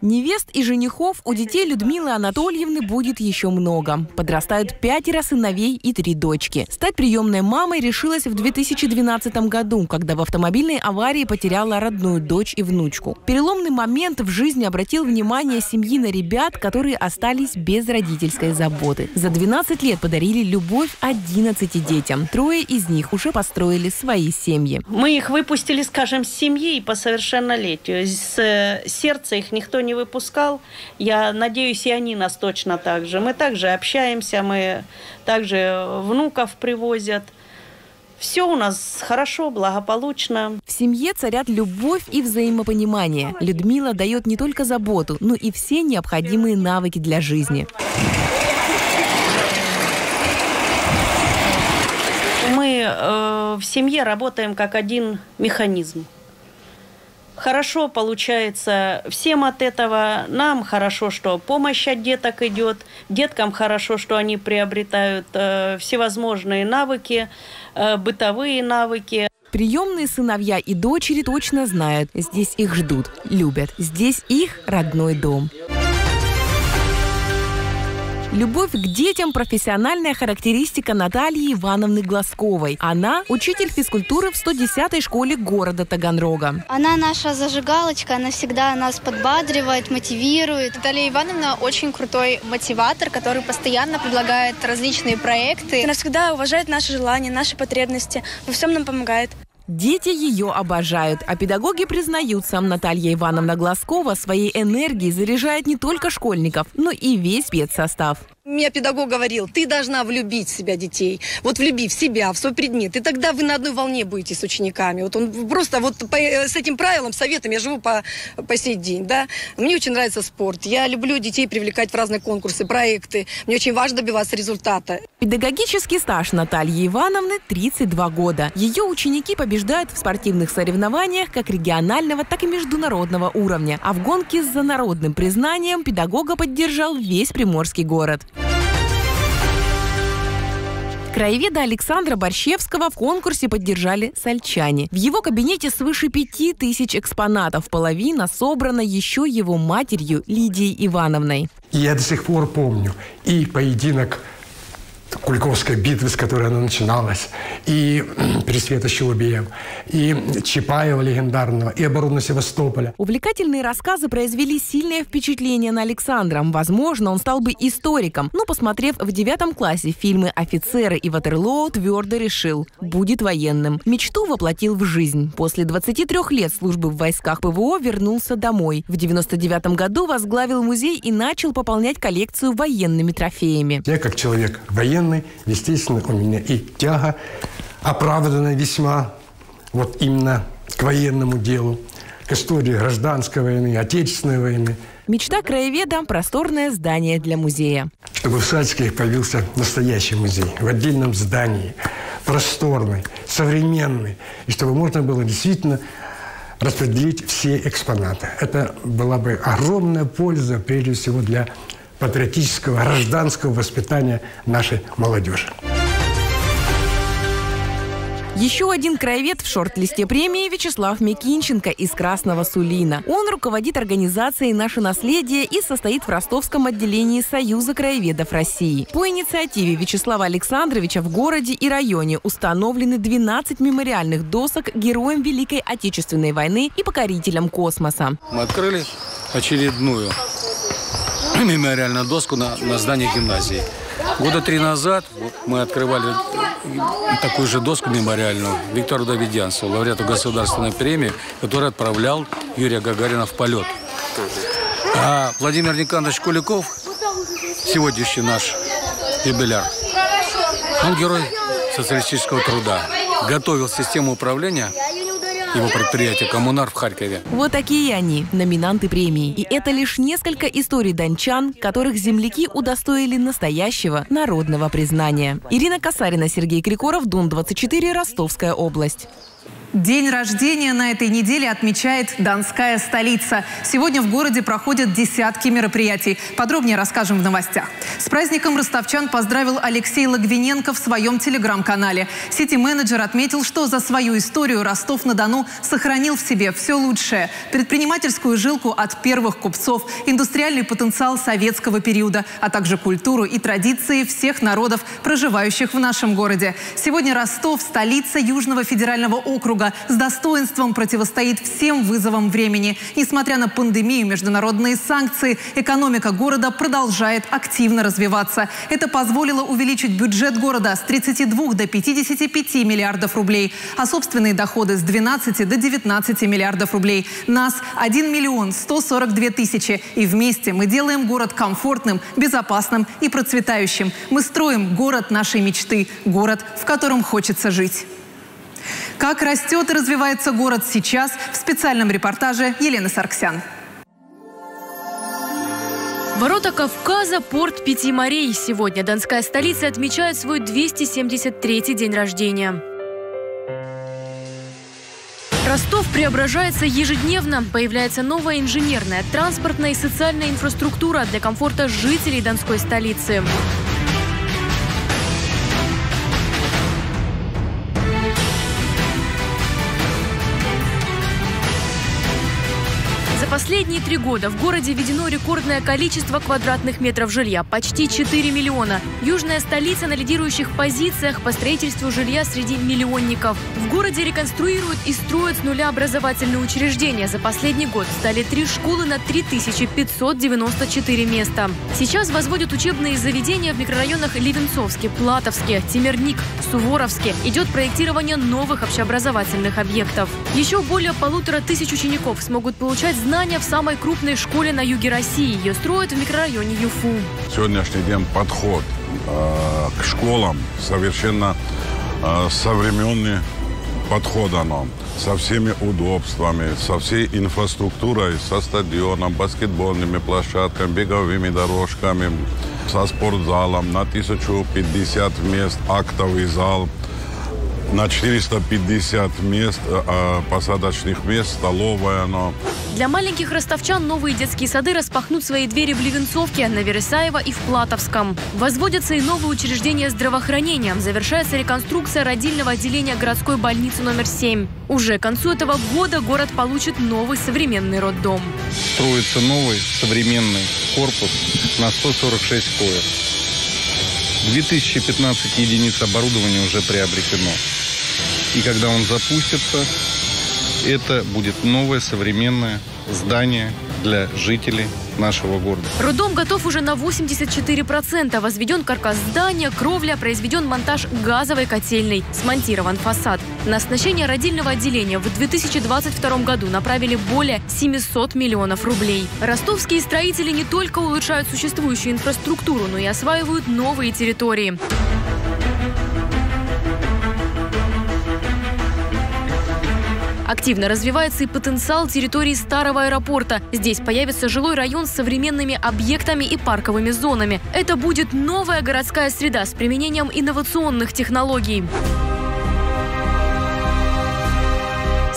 Невест и женихов у детей Людмилы Анатольевны будет еще много. Подрастают 5 сыновей и 3 дочки. Стать приемной мамой решилась в 2012 году, когда в автомобильной аварии потеряла родную дочь и внучку. Переломный момент в жизни обратил внимание семьи на ребят, которые остались без родительской заботы. За 12 лет подарили любовь 11 детям. 3 из них уже построили свои семьи. Мы их выпустили, скажем, с семьи и по совершеннолетию. С сердца их никто не выпускал. Я надеюсь, и они нас точно так же. Мы также общаемся, мы также внуков привозят. Все у нас хорошо, благополучно. В семье царят любовь и взаимопонимание. Людмила дает не только заботу, но и все необходимые навыки для жизни. Мы в семье работаем как один механизм. Хорошо получается всем от этого. Нам хорошо, что помощь от деток идет. Деткам хорошо, что они приобретают всевозможные навыки, бытовые навыки. Приемные сыновья и дочери точно знают. Здесь их ждут, любят. Здесь их родной дом. Любовь к детям – профессиональная характеристика Натальи Ивановны Глазковой. Она – учитель физкультуры в 110-й школе города Таганрога. Она наша зажигалочка, она всегда нас подбадривает, мотивирует. Наталья Ивановна очень крутой мотиватор, который постоянно предлагает различные проекты. Она всегда уважает наши желания, наши потребности, во всем нам помогает. Дети ее обожают, а педагоги признаются, Наталья Ивановна Глазкова своей энергией заряжает не только школьников, но и весь педсостав. Меня педагог говорил, ты должна влюбить в себя детей. Вот влюби в себя, в свой предмет. И тогда вы на одной волне будете с учениками. Вот он просто вот с этим правилом, советом я живу по сей день. Да? Мне очень нравится спорт. Я люблю детей привлекать в разные конкурсы, проекты. Мне очень важно добиваться результата. Педагогический стаж Натальи Ивановны 32 года. Ее ученики побеждают в спортивных соревнованиях как регионального, так и международного уровня. А в гонке за народным признанием педагога поддержал весь приморский город. Краеведа Александра Борщевского в конкурсе поддержали сальчане. В его кабинете свыше 5000 экспонатов. Половина собрана еще его матерью Лидией Ивановной. Я до сих пор помню и поединок Кульковской битвы, с которой она начиналась, и Пересвета с Челубеем, и Чапаева легендарного, и оборону Севастополя. Увлекательные рассказы произвели сильное впечатление на Александра. Возможно, он стал бы историком, но, посмотрев в 9 классе фильмы «Офицеры» и «Ватерлоо», твердо решил – будет военным. Мечту воплотил в жизнь. После 23 лет службы в войсках ПВО вернулся домой. В 1999 году возглавил музей и начал пополнять коллекцию военными трофеями. Я как человек военный, естественно, у меня и тяга оправдана весьма вот именно к военному делу, к истории гражданской войны, отечественной войны. Мечта краеведа – просторное здание для музея. Чтобы в Сальских появился настоящий музей в отдельном здании, просторный, современный, и чтобы можно было действительно распределить все экспонаты. Это была бы огромная польза, прежде всего, для патриотического, гражданского воспитания нашей молодежи. Еще один краевед в шорт-листе премии – Вячеслав Мякинченко из Красного Сулина. Он руководит организацией «Наше наследие» и состоит в ростовском отделении Союза краеведов России. По инициативе Вячеслава Александровича в городе и районе установлены 12 мемориальных досок героям Великой Отечественной войны и покорителям космоса. Мы открыли очередную мемориальную доску на здании гимназии. Года 3 назад мы открывали такую же доску мемориальную Виктору Давидянцеву, лауреату государственной премии, который отправлял Юрия Гагарина в полет. А Владимир Николаевич Куликов, сегодняшний наш юбиляр, он герой социалистического труда, готовил систему управления его предприятие «Коммунар» в Харькове. Вот такие они, номинанты премии. И это лишь несколько историй дончан, которых земляки удостоили настоящего народного признания. Ирина Касарина, Сергей Крикоров, Дон-24, Ростовская область. День рождения на этой неделе отмечает Донская столица. Сегодня в городе проходят десятки мероприятий. Подробнее расскажем в новостях. С праздником ростовчан поздравил Алексей Логвиненко в своем телеграм-канале. Сити-менеджер отметил, что за свою историю Ростов-на-Дону сохранил в себе все лучшее. Предпринимательскую жилку от первых купцов, индустриальный потенциал советского периода, а также культуру и традиции всех народов, проживающих в нашем городе. Сегодня Ростов – столица Южного федерального округа. С достоинством противостоит всем вызовам времени. Несмотря на пандемию, международные санкции, экономика города продолжает активно развиваться. Это позволило увеличить бюджет города с 32 до 55 миллиардов рублей, а собственные доходы с 12 до 19 миллиардов рублей. Нас 1 миллион 142 тысячи. И вместе мы делаем город комфортным, безопасным и процветающим. Мы строим город нашей мечты, город, в котором хочется жить. Как растет и развивается город сейчас, в специальном репортаже Елены Саркян. Ворота Кавказа, порт Пяти морей. Сегодня Донская столица отмечает свой 273-й день рождения. Ростов преображается ежедневно. Появляется новая инженерная, транспортная и социальная инфраструктура для комфорта жителей Донской столицы. Последние 3 года в городе введено рекордное количество квадратных метров жилья – почти 4 миллиона. Южная столица на лидирующих позициях по строительству жилья среди миллионников. В городе реконструируют и строят с нуля образовательные учреждения. За последний год стали 3 школы на 3594 места. Сейчас возводят учебные заведения в микрорайонах Левенцовске, Платовске, Темерник, Суворовске. Идет проектирование новых общеобразовательных объектов. Еще более 1500 учеников смогут получать знания в самой крупной школе на юге России. Ее строят в микрорайоне Юфу. Сегодняшний день подход к школам совершенно современный подход, со всеми удобствами, со всей инфраструктурой, со стадионом, баскетбольными площадками, беговыми дорожками, со спортзалом на 1050 мест, актовый зал. На 450 мест, посадочных мест, столовая. Для маленьких ростовчан новые детские сады распахнут свои двери в Левенцовке, на Вересаева и в Платовском. Возводятся и новые учреждения здравоохранения. Завершается реконструкция родильного отделения городской больницы номер 7. Уже к концу этого года город получит новый современный роддом. Строится новый современный корпус на 146 коек. 2015 единиц оборудования уже приобретено. И когда он запустится, это будет новое современное здание для жителей нашего города. Роддом готов уже на 84%. Возведен каркас здания, кровля, произведен монтаж газовой котельной, смонтирован фасад. На оснащение родильного отделения в 2022 году направили более 700 миллионов рублей. Ростовские строители не только улучшают существующую инфраструктуру, но и осваивают новые территории. Активно развивается и потенциал территории старого аэропорта. Здесь появится жилой район с современными объектами и парковыми зонами. Это будет новая городская среда с применением инновационных технологий.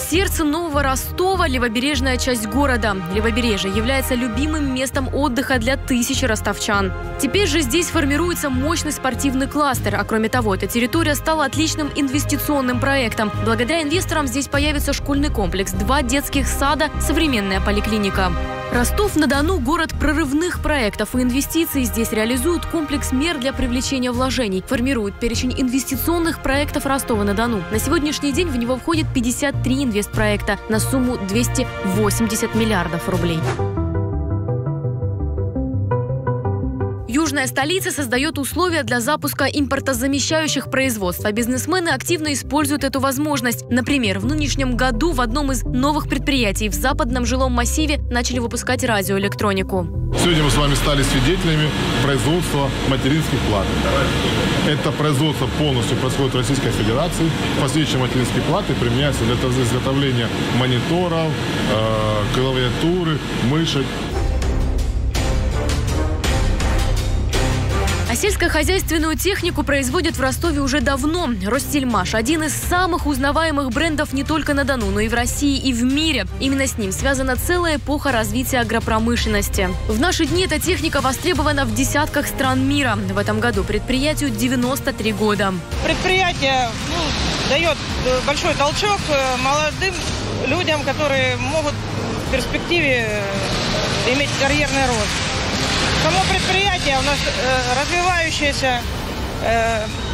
Сердце нового Ростова – левобережная часть города. Левобережье является любимым местом отдыха для тысяч ростовчан. Теперь же здесь формируется мощный спортивный кластер. А кроме того, эта территория стала отличным инвестиционным проектом. Благодаря инвесторам здесь появится школьный комплекс, 2 детских сада, современная поликлиника. Ростов-на-Дону – город прорывных проектов и инвестиций. Здесь реализуют комплекс мер для привлечения вложений, формируют перечень инвестиционных проектов Ростова-на-Дону. На сегодняшний день в него входит 53 инвестпроекта на сумму 280 миллиардов рублей. Южная столица создает условия для запуска импортозамещающих производств, а бизнесмены активно используют эту возможность. Например, в нынешнем году в одном из новых предприятий в западном жилом массиве начали выпускать радиоэлектронику. Сегодня мы с вами стали свидетелями производства материнских платы. Это производство полностью происходит в Российской Федерации. Последующие материнские платы применяются для изготовления мониторов, клавиатуры, мышек. Сельскохозяйственную технику производят в Ростове уже давно. Ростельмаш – один из самых узнаваемых брендов не только на Дону, но и в России, и в мире. Именно с ним связана целая эпоха развития агропромышленности. В наши дни эта техника востребована в десятках стран мира. В этом году предприятию 93 года. Предприятие дает большой толчок молодым людям, которые могут в перспективе иметь карьерный рост. Само предприятие у нас развивающееся,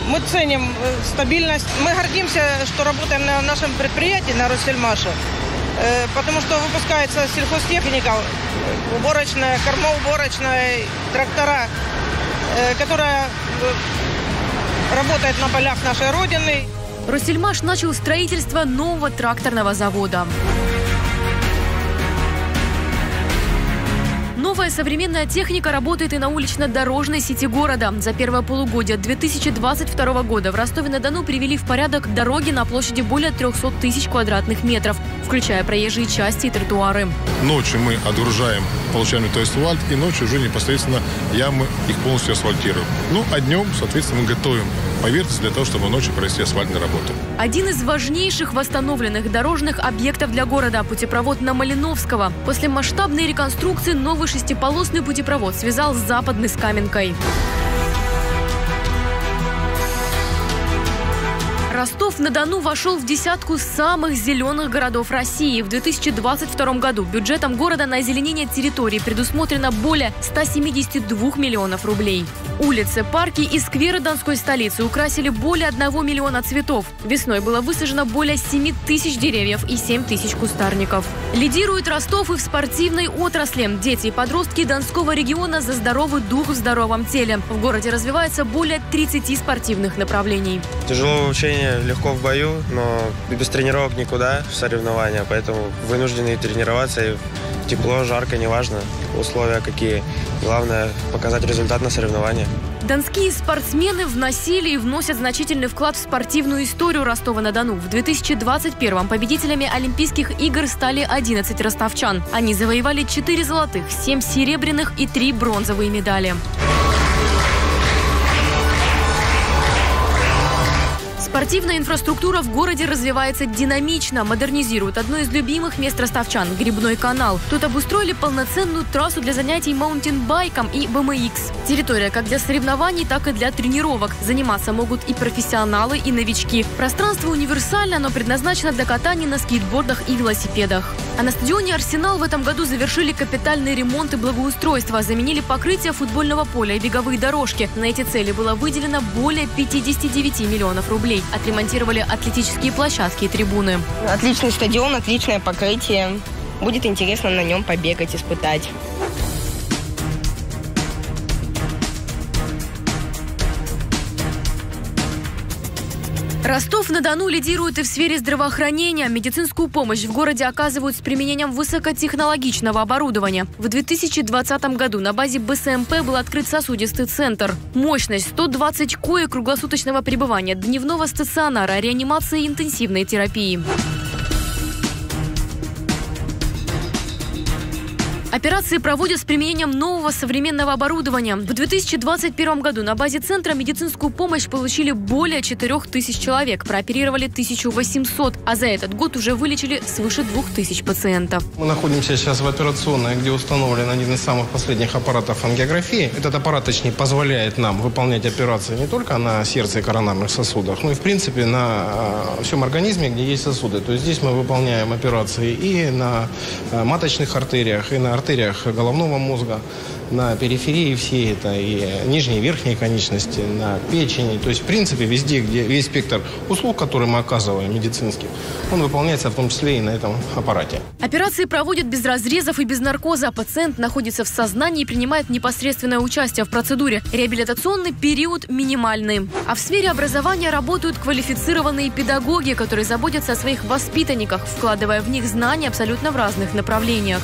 мы ценим стабильность. Мы гордимся, что работаем на нашем предприятии, на Ростельмаше, потому что выпускается сельхозтехника, уборочная, кормоуборочная, трактора, которая работает на полях нашей Родины. Ростельмаш начал строительство нового тракторного завода. Новая современная техника работает и на улично-дорожной сети города. За первое полугодие 2022 года в Ростове-на-Дону привели в порядок дороги на площади более 300 тысяч квадратных метров, включая проезжие части и тротуары. Ночью мы отгружаем, получаем то асфальт, и ночью уже непосредственно ямы их полностью асфальтируем. А днем, соответственно, мы готовим поверхность для того, чтобы ночью провести асфальтную работу. Один из важнейших восстановленных дорожных объектов для города – путепровод на Малиновского. После масштабной реконструкции новый шестиполосный путепровод связал Западный с Каменкой. Ростов-на-Дону вошел в десятку самых зеленых городов России. В 2022 году бюджетом города на озеленение территории предусмотрено более 172 миллионов рублей. Улицы, парки и скверы донской столицы украсили более 1 миллиона цветов. Весной было высажено более 7 тысяч деревьев и 7 тысяч кустарников. Лидирует Ростов и в спортивной отрасли. Дети и подростки Донского региона за здоровый дух в здоровом теле. В городе развивается более 30 спортивных направлений. Тяжело в учении, легко в бою, но без тренировок никуда в соревнования. Поэтому вынуждены тренироваться, и тепло, жарко, неважно, условия какие. Главное – показать результат на соревнованиях. Донские спортсмены вносили и вносят значительный вклад в спортивную историю Ростова-на-Дону. В 2021-м победителями Олимпийских игр стали 11 ростовчан. Они завоевали 4 золотых, 7 серебряных и 3 бронзовые медали. Спортивная инфраструктура в городе развивается динамично. Модернизируют одно из любимых мест ростовчан – Грибной канал. Тут обустроили полноценную трассу для занятий маунтинбайком и BMX. Территория как для соревнований, так и для тренировок. Заниматься могут и профессионалы, и новички. Пространство универсально, но предназначено для катания на скейтбордах и велосипедах. А на стадионе «Арсенал» в этом году завершили капитальный ремонт и благоустройство. Заменили покрытие футбольного поля и беговые дорожки. На эти цели было выделено более 59 миллионов рублей. Отремонтировали атлетические площадки и трибуны. Отличный стадион, отличное покрытие. Будет интересно на нем побегать, испытать. Ростов-на-Дону лидирует и в сфере здравоохранения. Медицинскую помощь в городе оказывают с применением высокотехнологичного оборудования. В 2020 году на базе БСМП был открыт сосудистый центр. Мощность 120 коек круглосуточного пребывания, дневного стационара, реанимации и интенсивной терапии. Операции проводят с применением нового современного оборудования. В 2021 году на базе центра медицинскую помощь получили более 4000 человек, прооперировали 1800, а за этот год уже вылечили свыше 2000 пациентов. Мы находимся сейчас в операционной, где установлен один из самых последних аппаратов ангиографии. Этот аппарат, точнее, позволяет нам выполнять операции не только на сердце и коронарных сосудах, но и, в принципе, на всем организме, где есть сосуды. То есть здесь мы выполняем операции и на маточных артериях, и на артериях головного мозга, на периферии все это, и нижние и верхние конечности, на печени. То есть, в принципе, везде, где весь спектр услуг, которые мы оказываем медицинским, он выполняется в том числе и на этом аппарате. Операции проводят без разрезов и без наркоза. Пациент находится в сознании и принимает непосредственное участие в процедуре. Реабилитационный период минимальный. А в сфере образования работают квалифицированные педагоги, которые заботятся о своих воспитанниках, вкладывая в них знания абсолютно в разных направлениях.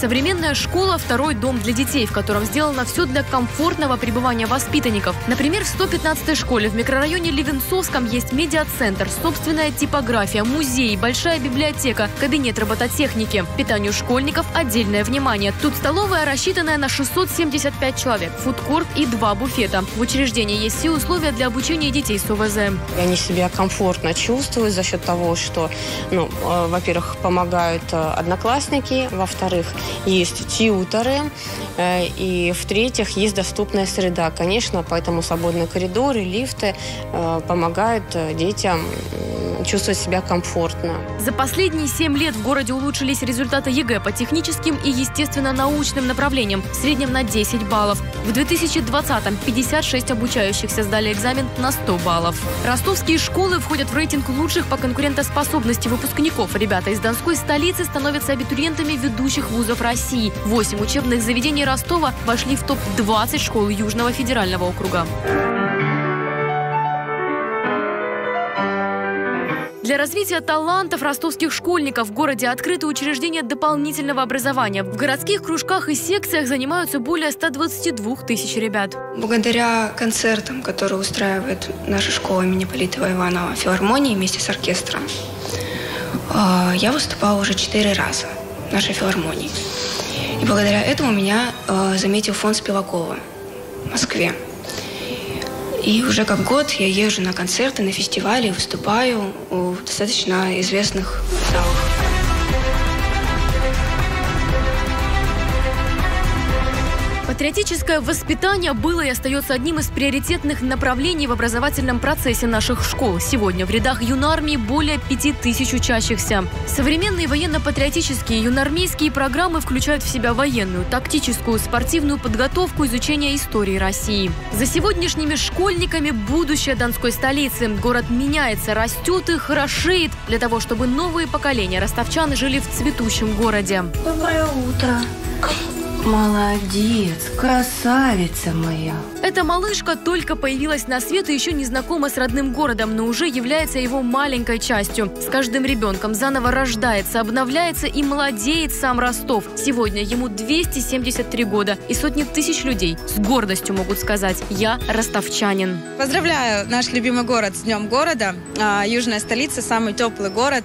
Современная школа – второй дом для детей, в котором сделано все для комфортного пребывания воспитанников. Например, в 115-й школе в микрорайоне Левенцовском есть медиацентр, собственная типография, музей, большая библиотека, кабинет робототехники. Питанию школьников отдельное внимание. Тут столовая, рассчитанная на 675 человек, фудкорт и 2 буфета. В учреждении есть все условия для обучения детей с ОВЗ. Они себя комфортно чувствуют за счет того, что, во-первых, помогают одноклассники, во-вторых, есть тьюторы, и в-третьих, есть доступная среда. Конечно, поэтому свободные коридоры, лифты помогают детям чувствовать себя комфортно. За последние 7 лет в городе улучшились результаты ЕГЭ по техническим и естественно-научным направлениям, в среднем на 10 баллов. В 2020-м 56 обучающихся сдали экзамен на 100 баллов. Ростовские школы входят в рейтинг лучших по конкурентоспособности выпускников. Ребята из Донской столицы становятся абитуриентами ведущих вузов России. 8 учебных заведений Ростова вошли в топ-20 школ Южного федерального округа. Для развития талантов ростовских школьников в городе открыты учреждения дополнительного образования. В городских кружках и секциях занимаются более 122 тысяч ребят. Благодаря концертам, которые устраивает наша школа имени Политова Иванова филармонии вместе с оркестром, я выступала уже 4 раза в нашей филармонии. И благодаря этому меня заметил фонд Спивакова в Москве. И уже как год я езжу на концерты, на фестивали, выступаю у достаточно известных залов. Патриотическое воспитание было и остается одним из приоритетных направлений в образовательном процессе наших школ. Сегодня в рядах юнармии более 5000 учащихся. Современные военно-патриотические юнармейские программы включают в себя военную, тактическую, спортивную подготовку, изучение истории России. За сегодняшними школьниками будущее Донской столицы. Город меняется, растет и хорошеет для того, чтобы новые поколения ростовчан жили в цветущем городе. Доброе утро. Молодец, красавица моя. Эта малышка только появилась на свет и еще не знакома с родным городом, но уже является его маленькой частью. С каждым ребенком заново рождается, обновляется и молодеет сам Ростов. Сегодня ему 273 года, и сотни тысяч людей с гордостью могут сказать: я ростовчанин. Поздравляю наш любимый город с Днем города. Южная столица, самый теплый город,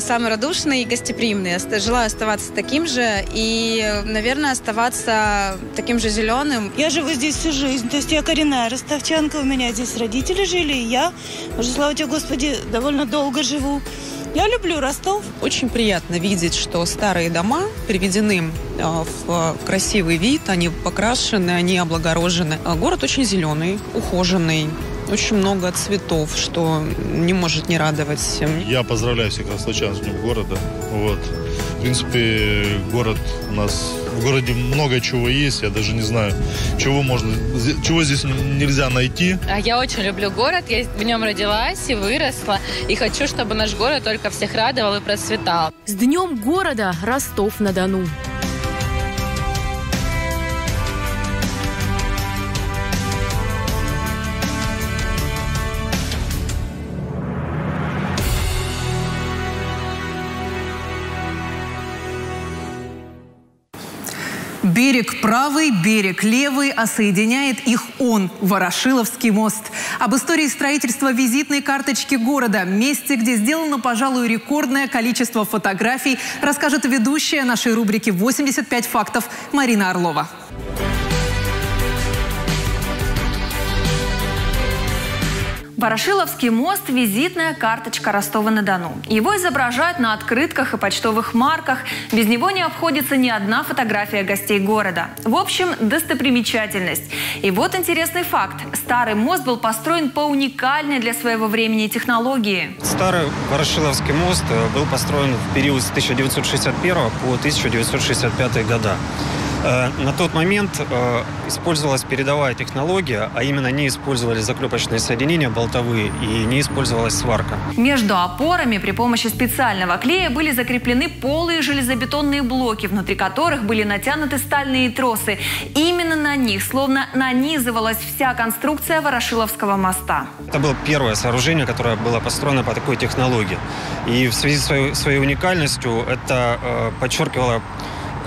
самый радушный и гостеприимный. Желаю оставаться таким же и, наверное, оставаться таким же зеленым. Я живу здесь всю жизнь, то есть я коренная ростовчанка, у меня здесь родители жили, и я, уже, слава тебе, Господи, довольно долго живу. Я люблю Ростов. Очень приятно видеть, что старые дома приведены в красивый вид, они покрашены, они облагорожены. Город очень зеленый, ухоженный. Очень много цветов, что не может не радовать всем. Я поздравляю всех ростовчан с Днем города. Вот. В принципе, город у нас, в городе много чего есть. Я даже не знаю, чего здесь нельзя найти. Я очень люблю город. Я в нем родилась и выросла. И хочу, чтобы наш город только всех радовал и процветал. С Днем города, Ростов-на-Дону! Берег правый, берег левый, а соединяет их он, Ворошиловский мост. Об истории строительства визитной карточки города, месте, где сделано, пожалуй, рекордное количество фотографий, расскажет ведущая нашей рубрики «85 фактов» Марина Орлова. Ворошиловский мост – визитная карточка Ростова-на-Дону. Его изображают на открытках и почтовых марках. Без него не обходится ни одна фотография гостей города. В общем, достопримечательность. И вот интересный факт. Старый мост был построен по уникальной для своего времени технологии. Старый Ворошиловский мост был построен в период с 1961 по 1965 года. На тот момент использовалась передовая технология, а именно не использовались заклепочные соединения болтовые и не использовалась сварка. Между опорами при помощи специального клея были закреплены полые железобетонные блоки, внутри которых были натянуты стальные тросы. Именно на них словно нанизывалась вся конструкция Ворошиловского моста. Это было первое сооружение, которое было построено по такой технологии. И в связи с своей уникальностью это подчеркивало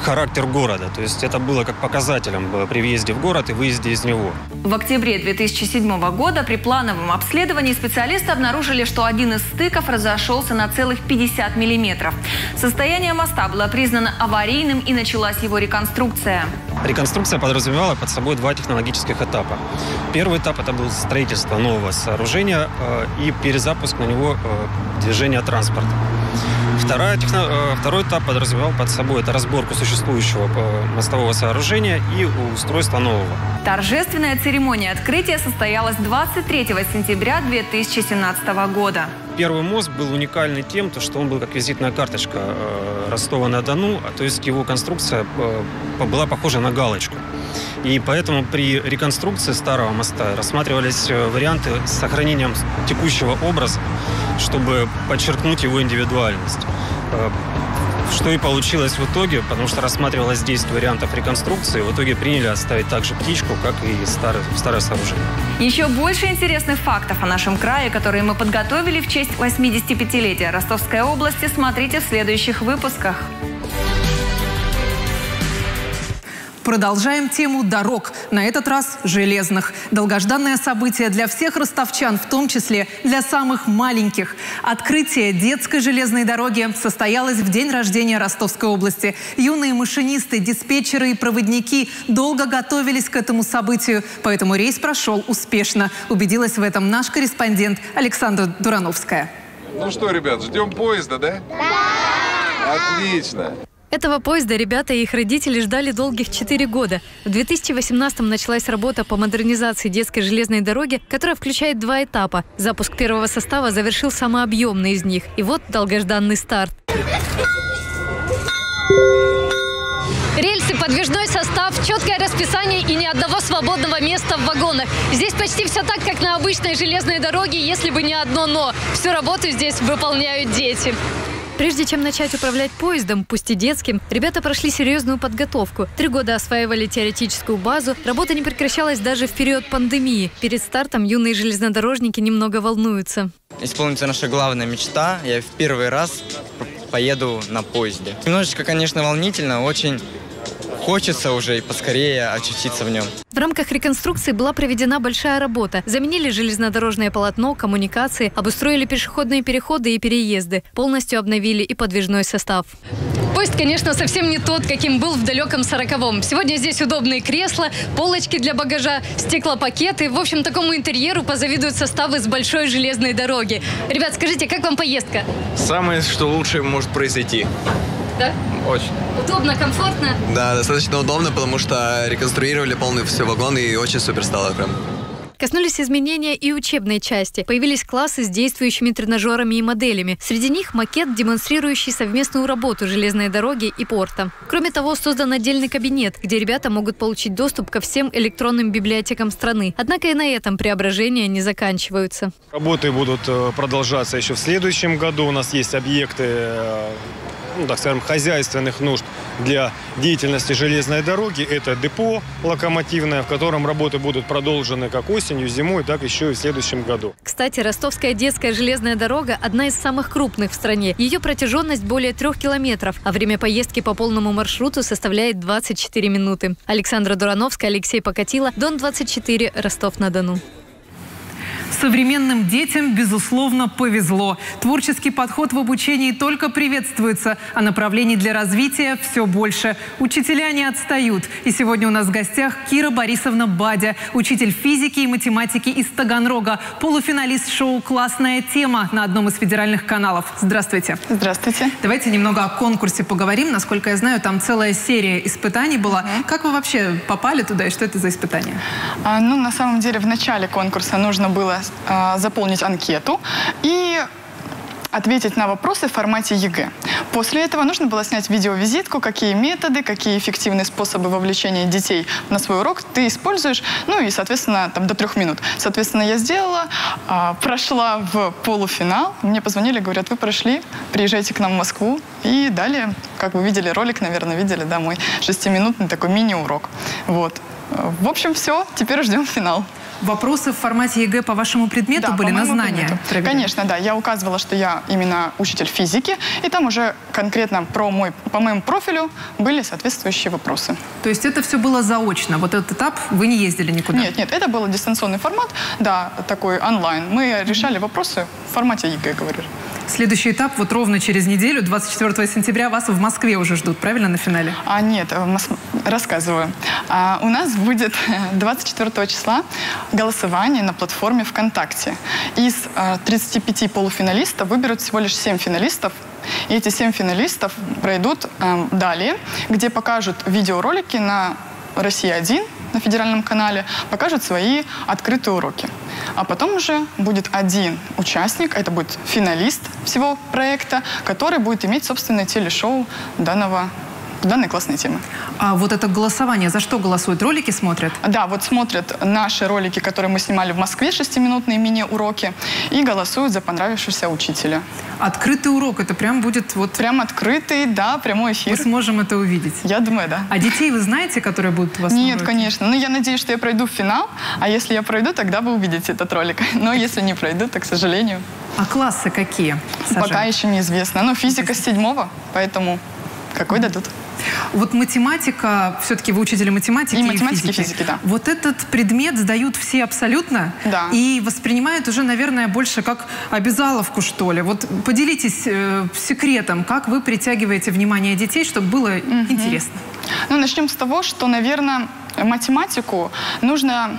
характер города. То есть это было как показателем при въезде в город и выезде из него. В октябре 2007 года при плановом обследовании специалисты обнаружили, что один из стыков разошелся на целых 50 миллиметров. Состояние моста было признано аварийным и началась его реконструкция. Реконструкция подразумевала под собой два технологических этапа. Первый этап – это было строительство нового сооружения и перезапуск на него движения транспорта. Второй этап подразумевал под собой это разборку существующего мостового сооружения и устройство нового. Торжественная церемония открытия состоялась 23 сентября 2017 года. Первый мост был уникальный тем, что он был как визитная карточка Ростова-на-Дону, то есть его конструкция была похожа на галочку. И поэтому при реконструкции старого моста рассматривались варианты с сохранением текущего образа, чтобы подчеркнуть его индивидуальность. Что и получилось в итоге, потому что рассматривалось 10 вариантов реконструкции, в итоге приняли оставить так же птичку, как и старое сооружение. Еще больше интересных фактов о нашем крае, которые мы подготовили в честь 85-летия Ростовской области, смотрите в следующих выпусках. Продолжаем тему дорог, на этот раз железных. Долгожданное событие для всех ростовчан, в том числе для самых маленьких. Открытие детской железной дороги состоялось в день рождения Ростовской области. Юные машинисты, диспетчеры и проводники долго готовились к этому событию, поэтому рейс прошел успешно. Убедилась в этом наш корреспондент Александра Дурановская. Ну что, ребят, ждем поезда, да? Да! Отлично! Этого поезда ребята и их родители ждали долгих 4 года. В 2018-м началась работа по модернизации детской железной дороги, которая включает два этапа. Запуск первого состава завершил самый объемный из них. И вот долгожданный старт. Рельсы, подвижной состав, четкое расписание и ни одного свободного места в вагонах. Здесь почти все так, как на обычной железной дороге, если бы не одно «но». Всю работу здесь выполняют дети. Прежде чем начать управлять поездом, пусть и детским, ребята прошли серьезную подготовку. 3 года осваивали теоретическую базу. Работа не прекращалась даже в период пандемии. Перед стартом юные железнодорожники немного волнуются. Исполнится наша главная мечта. Я в первый раз поеду на поезде. Немножечко, конечно, волнительно, очень... Хочется уже и поскорее очутиться в нем. В рамках реконструкции была проведена большая работа. Заменили железнодорожное полотно, коммуникации, обустроили пешеходные переходы и переезды. Полностью обновили и подвижной состав. Поезд, конечно, совсем не тот, каким был в далеком 40-м. Сегодня здесь удобные кресла, полочки для багажа, стеклопакеты. В общем, такому интерьеру позавидуют составы с большой железной дороги. Ребят, скажите, как вам поездка? Самое, что лучшее может произойти. Да? Очень. Удобно, комфортно? Да, достаточно удобно, потому что реконструировали полностью все вагоны и очень супер стало прям. Коснулись изменения и учебной части. Появились классы с действующими тренажерами и моделями. Среди них макет, демонстрирующий совместную работу железной дороги и порта. Кроме того, создан отдельный кабинет, где ребята могут получить доступ ко всем электронным библиотекам страны. Однако и на этом преображения не заканчиваются. Работы будут продолжаться еще в следующем году. У нас есть объекты... Ну, так скажем, хозяйственных нужд для деятельности железной дороги. Это депо локомотивное, в котором работы будут продолжены как осенью, зимой, так еще и в следующем году. Кстати, Ростовская детская железная дорога – одна из самых крупных в стране. Ее протяженность более 3 километров, а время поездки по полному маршруту составляет 24 минуты. Александра Дурановская, Алексей Покатило, Дон-24, Ростов-на-Дону. Современным детям, безусловно, повезло. Творческий подход в обучении только приветствуется, а направлений для развития все больше. Учителя не отстают. И сегодня у нас в гостях Кира Борисовна Бадя, учитель физики и математики из Таганрога, полуфиналист шоу «Классная тема» на одном из федеральных каналов. Здравствуйте. Здравствуйте. Давайте немного о конкурсе поговорим. Насколько я знаю, там целая серия испытаний была. Как вы вообще попали туда и что это за испытания? Ну, на самом деле, в начале конкурса нужно было заполнить анкету и ответить на вопросы в формате ЕГЭ. После этого нужно было снять видеовизитку, какие методы, какие эффективные способы вовлечения детей на свой урок ты используешь, ну и, соответственно, там до 3 минут. Соответственно, я сделала, прошла в полуфинал, мне позвонили, говорят, вы прошли, приезжайте к нам в Москву. И далее, как вы видели ролик, наверное, видели, да, мой 6-минутный такой мини-урок. Вот. В общем, все, теперь ждем финал. вопросы в формате ЕГЭ по вашему предмету были на знание? Конечно, да. Я указывала, что я именно учитель физики, и там уже конкретно по моему профилю были соответствующие вопросы. То есть это все было заочно? Вот этот этап вы не ездили никуда? Нет, нет, это был дистанционный формат, да, такой онлайн. Мы решали вопросы в формате ЕГЭ, говорю. Следующий этап вот ровно через неделю, 24 сентября, вас в Москве уже ждут, правильно, на финале? А нет, рассказываю. У нас будет 24 числа голосование на платформе ВКонтакте. Из 35 полуфиналистов выберут всего лишь 7 финалистов. И эти 7 финалистов пройдут далее, где покажут видеоролики на «Россия-1», на федеральном канале, покажут свои открытые уроки. А потом уже будет один участник, это будет финалист всего проекта, который будет иметь собственное телешоу данной классной темы. А вот это голосование, за что голосуют? Ролики смотрят? Да, вот смотрят наши ролики, которые мы снимали в Москве, 6-минутные мини-уроки, и голосуют за понравившегося учителя. Открытый урок, это прям будет вот... Прям открытый, да, прямой эфир. Мы сможем это увидеть? Я думаю, да. А детей вы знаете, которые будут у вас? Нет, конечно. Но я надеюсь, что я пройду в финал, а если я пройду, тогда вы увидите этот ролик. Но если не пройду, то, к сожалению. А классы какие? Пока еще неизвестно. Но физика с 7-го, поэтому какой дадут? Вот математика, все-таки вы учитель математики и математики, физики, да. Вот этот предмет сдают все абсолютно, да, и воспринимают уже, наверное, больше как обязаловку, что ли. Вот поделитесь секретом, как вы притягиваете внимание детей, чтобы было интересно. Ну, начнем с того, что, наверное, математику нужно...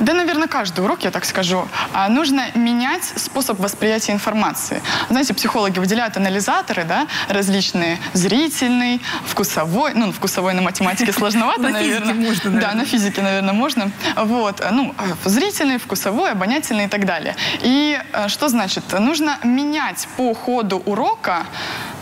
Да, наверное, каждый урок, я так скажу. Нужно менять способ восприятия информации. Знаете, психологи выделяют анализаторы, да, различные. Зрительный, вкусовой. Ну, вкусовой на математике сложновато, наверное. Да, на физике, наверное, можно. Вот, ну, зрительный, вкусовой, обонятельный и так далее. И что значит? Нужно менять по ходу урока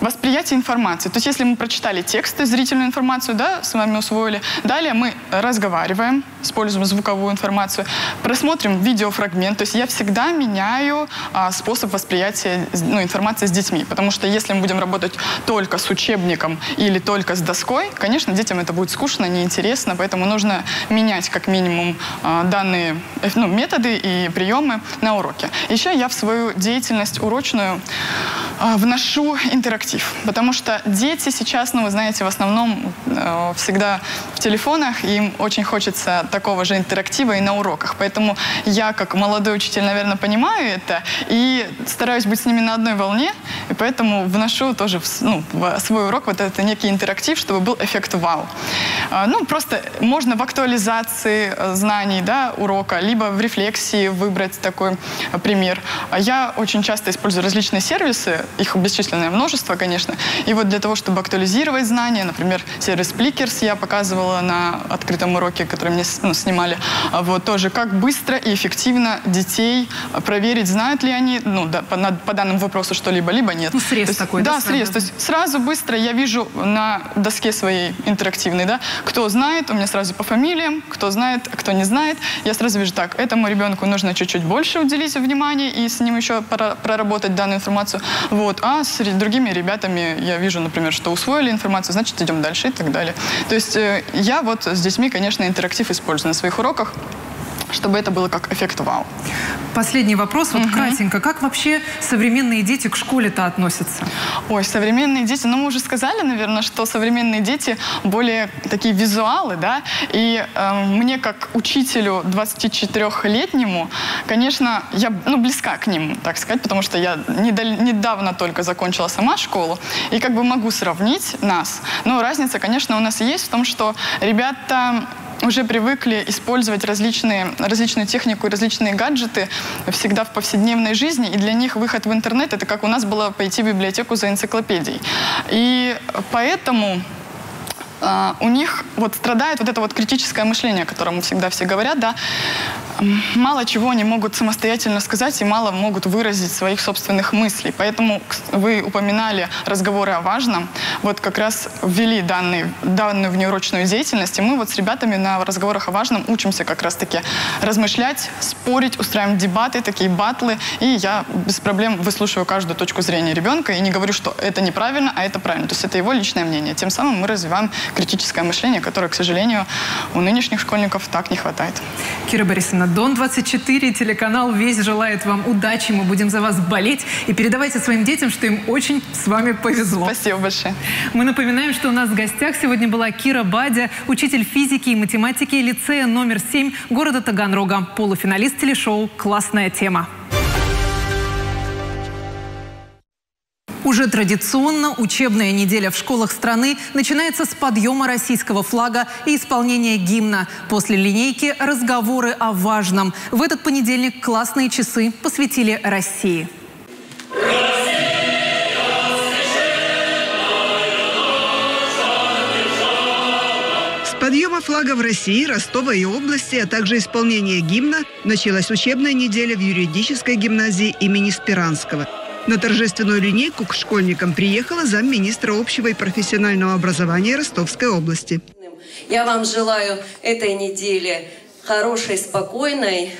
восприятие информации. То есть, если мы прочитали тексты, зрительную информацию, да, с вами усвоили, далее мы разговариваем, используем звуковую информацию, просмотрим видеофрагмент. То есть я всегда меняю способ восприятия информации с детьми. Потому что если мы будем работать только с учебником или только с доской, конечно, детям это будет скучно, неинтересно. Поэтому нужно менять как минимум данные методы и приемы на уроке. Еще я в свою деятельность урочную вношу интерактив. Потому что дети сейчас, ну вы знаете, в основном всегда в телефонах. Им очень хочется такого же интерактива и на уроках. Поэтому я, как молодой учитель, наверное, понимаю это и стараюсь быть с ними на одной волне. И поэтому вношу тоже в свой урок вот этот некий интерактив, чтобы был эффект вау. Ну, просто можно в актуализации знаний, да, урока, либо в рефлексии выбрать такой пример. Я очень часто использую различные сервисы, их бесчисленное множество, конечно. И вот для того, чтобы актуализировать знания, например, сервис Plickers я показывала на открытом уроке, который мне снимали, вот тоже, как быстро и эффективно детей проверить, знают ли они, по данному вопросу что-либо, либо нет. Ну, срез такой. Да, срез. То есть сразу быстро я вижу на доске своей интерактивной, да, кто знает, у меня сразу по фамилиям, кто знает, кто не знает. Я сразу вижу, так, этому ребенку нужно чуть-чуть больше уделить внимания и с ним еще проработать данную информацию. Вот. А с другими ребятами я вижу, например, что усвоили информацию, значит, идем дальше и так далее. То есть я вот с детьми, конечно, интерактив использую на своих уроках, чтобы это было как эффект вау. Последний вопрос, вот кратенько. Как вообще современные дети к школе-то относятся? Ой, современные дети, ну мы уже сказали, наверное, что современные дети более такие визуалы, да, и мне как учителю 24-летнему, конечно, я близка к ним, так сказать, потому что я недавно только закончила сама школу, и как бы могу сравнить нас, но разница, конечно, у нас есть в том, что ребята уже привыкли использовать различную технику и различные гаджеты всегда в повседневной жизни. И для них выход в интернет — это как у нас было пойти в библиотеку за энциклопедией. И поэтому у них вот страдает вот это вот критическое мышление, о котором всегда все говорят, да. мало чего они могут самостоятельно сказать и мало могут выразить своих собственных мыслей. Поэтому вы упоминали разговоры о важном. Вот как раз ввели данную внеурочную деятельность. И мы вот с ребятами на разговорах о важном учимся как раз-таки размышлять, спорить, устраиваем дебаты, такие баттлы. И я без проблем выслушиваю каждую точку зрения ребенка и не говорю, что это неправильно, а это правильно. То есть это его личное мнение. Тем самым мы развиваем критическое мышление, которое, к сожалению, у нынешних школьников так не хватает. Кира Борисовна, Дон-24, телеканал «Весь» желает вам удачи. Мы будем за вас болеть. И передавайте своим детям, что им очень с вами повезло. Спасибо большое. Мы напоминаем, что у нас в гостях сегодня была Кира Бадя, учитель физики и математики лицея номер 7 города Таганрога, полуфиналист телешоу «Классная тема». Уже традиционно учебная неделя в школах страны начинается с подъема российского флага и исполнения гимна. После линейки разговоры о важном. В этот понедельник классные часы посвятили России. Подъема флага в России, Ростова и области, а также исполнение гимна началась учебная неделя в юридической гимназии имени Спиранского. На торжественную линейку к школьникам приехала замминистра общего и профессионального образования Ростовской области. Я вам желаю этой недели хорошей, спокойной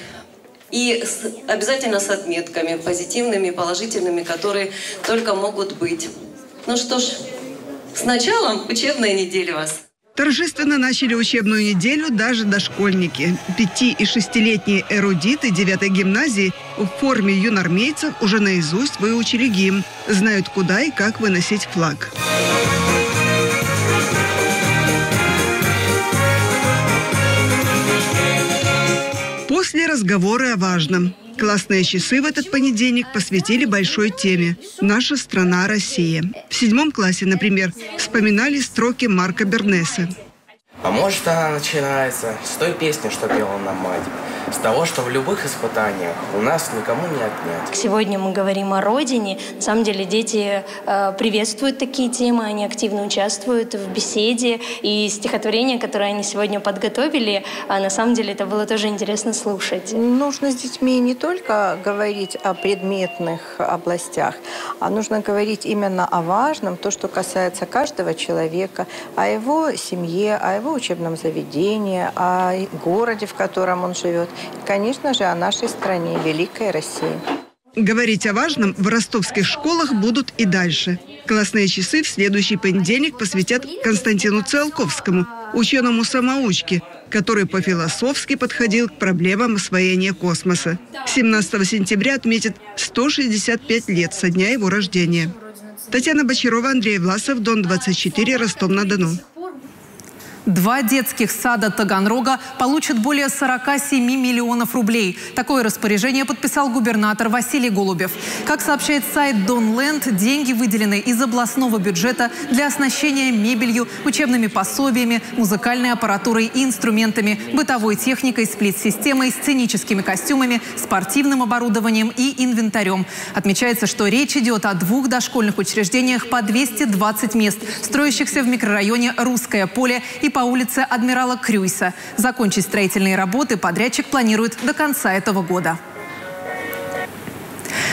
и обязательно с отметками позитивными, положительными, которые только могут быть. Ну что ж, с началом учебной недели вас! Торжественно начали учебную неделю даже дошкольники. 5- и 6-летние эрудиты 9-й гимназии в форме юнармейцев уже наизусть выучили гимн, знают, куда и как выносить флаг. После разговоры о важном. Классные часы в этот понедельник посвятили большой теме «Наша страна Россия». В 7 классе, например, вспоминали строки Марка Бернеса. А может, она начинается с той песни, что пела нам мать, с того, что в любых испытаниях у нас никому не отнять. Сегодня мы говорим о родине. На самом деле дети приветствуют такие темы, они активно участвуют в беседе. И стихотворение, которое они сегодня подготовили, на самом деле это было тоже интересно слушать. Нужно с детьми не только говорить о предметных областях, а нужно говорить именно о важном, то, что касается каждого человека, о его семье, о его учебном заведении, о городе, в котором он живет. И, конечно же, о нашей стране, великой России. Говорить о важном в ростовских школах будут и дальше. Классные часы в следующий понедельник посвятят Константину Циолковскому, ученому-самоучке, который по-философски подходил к проблемам освоения космоса. 17 сентября отметит 165 лет со дня его рождения. Татьяна Бочарова, Андрей Власов, Дон-24, Ростов-на-Дону. 2 детских сада Таганрога получат более 47 миллионов рублей. Такое распоряжение подписал губернатор Василий Голубев. Как сообщает сайт Донленд, деньги выделены из областного бюджета для оснащения мебелью, учебными пособиями, музыкальной аппаратурой и инструментами, бытовой техникой, сплит-системой, сценическими костюмами, спортивным оборудованием и инвентарем. Отмечается, что речь идет о 2 дошкольных учреждениях по 220 мест, строящихся в микрорайоне Русское поле и по улице Адмирала Крюйса. Закончить строительные работы подрядчик планирует до конца этого года.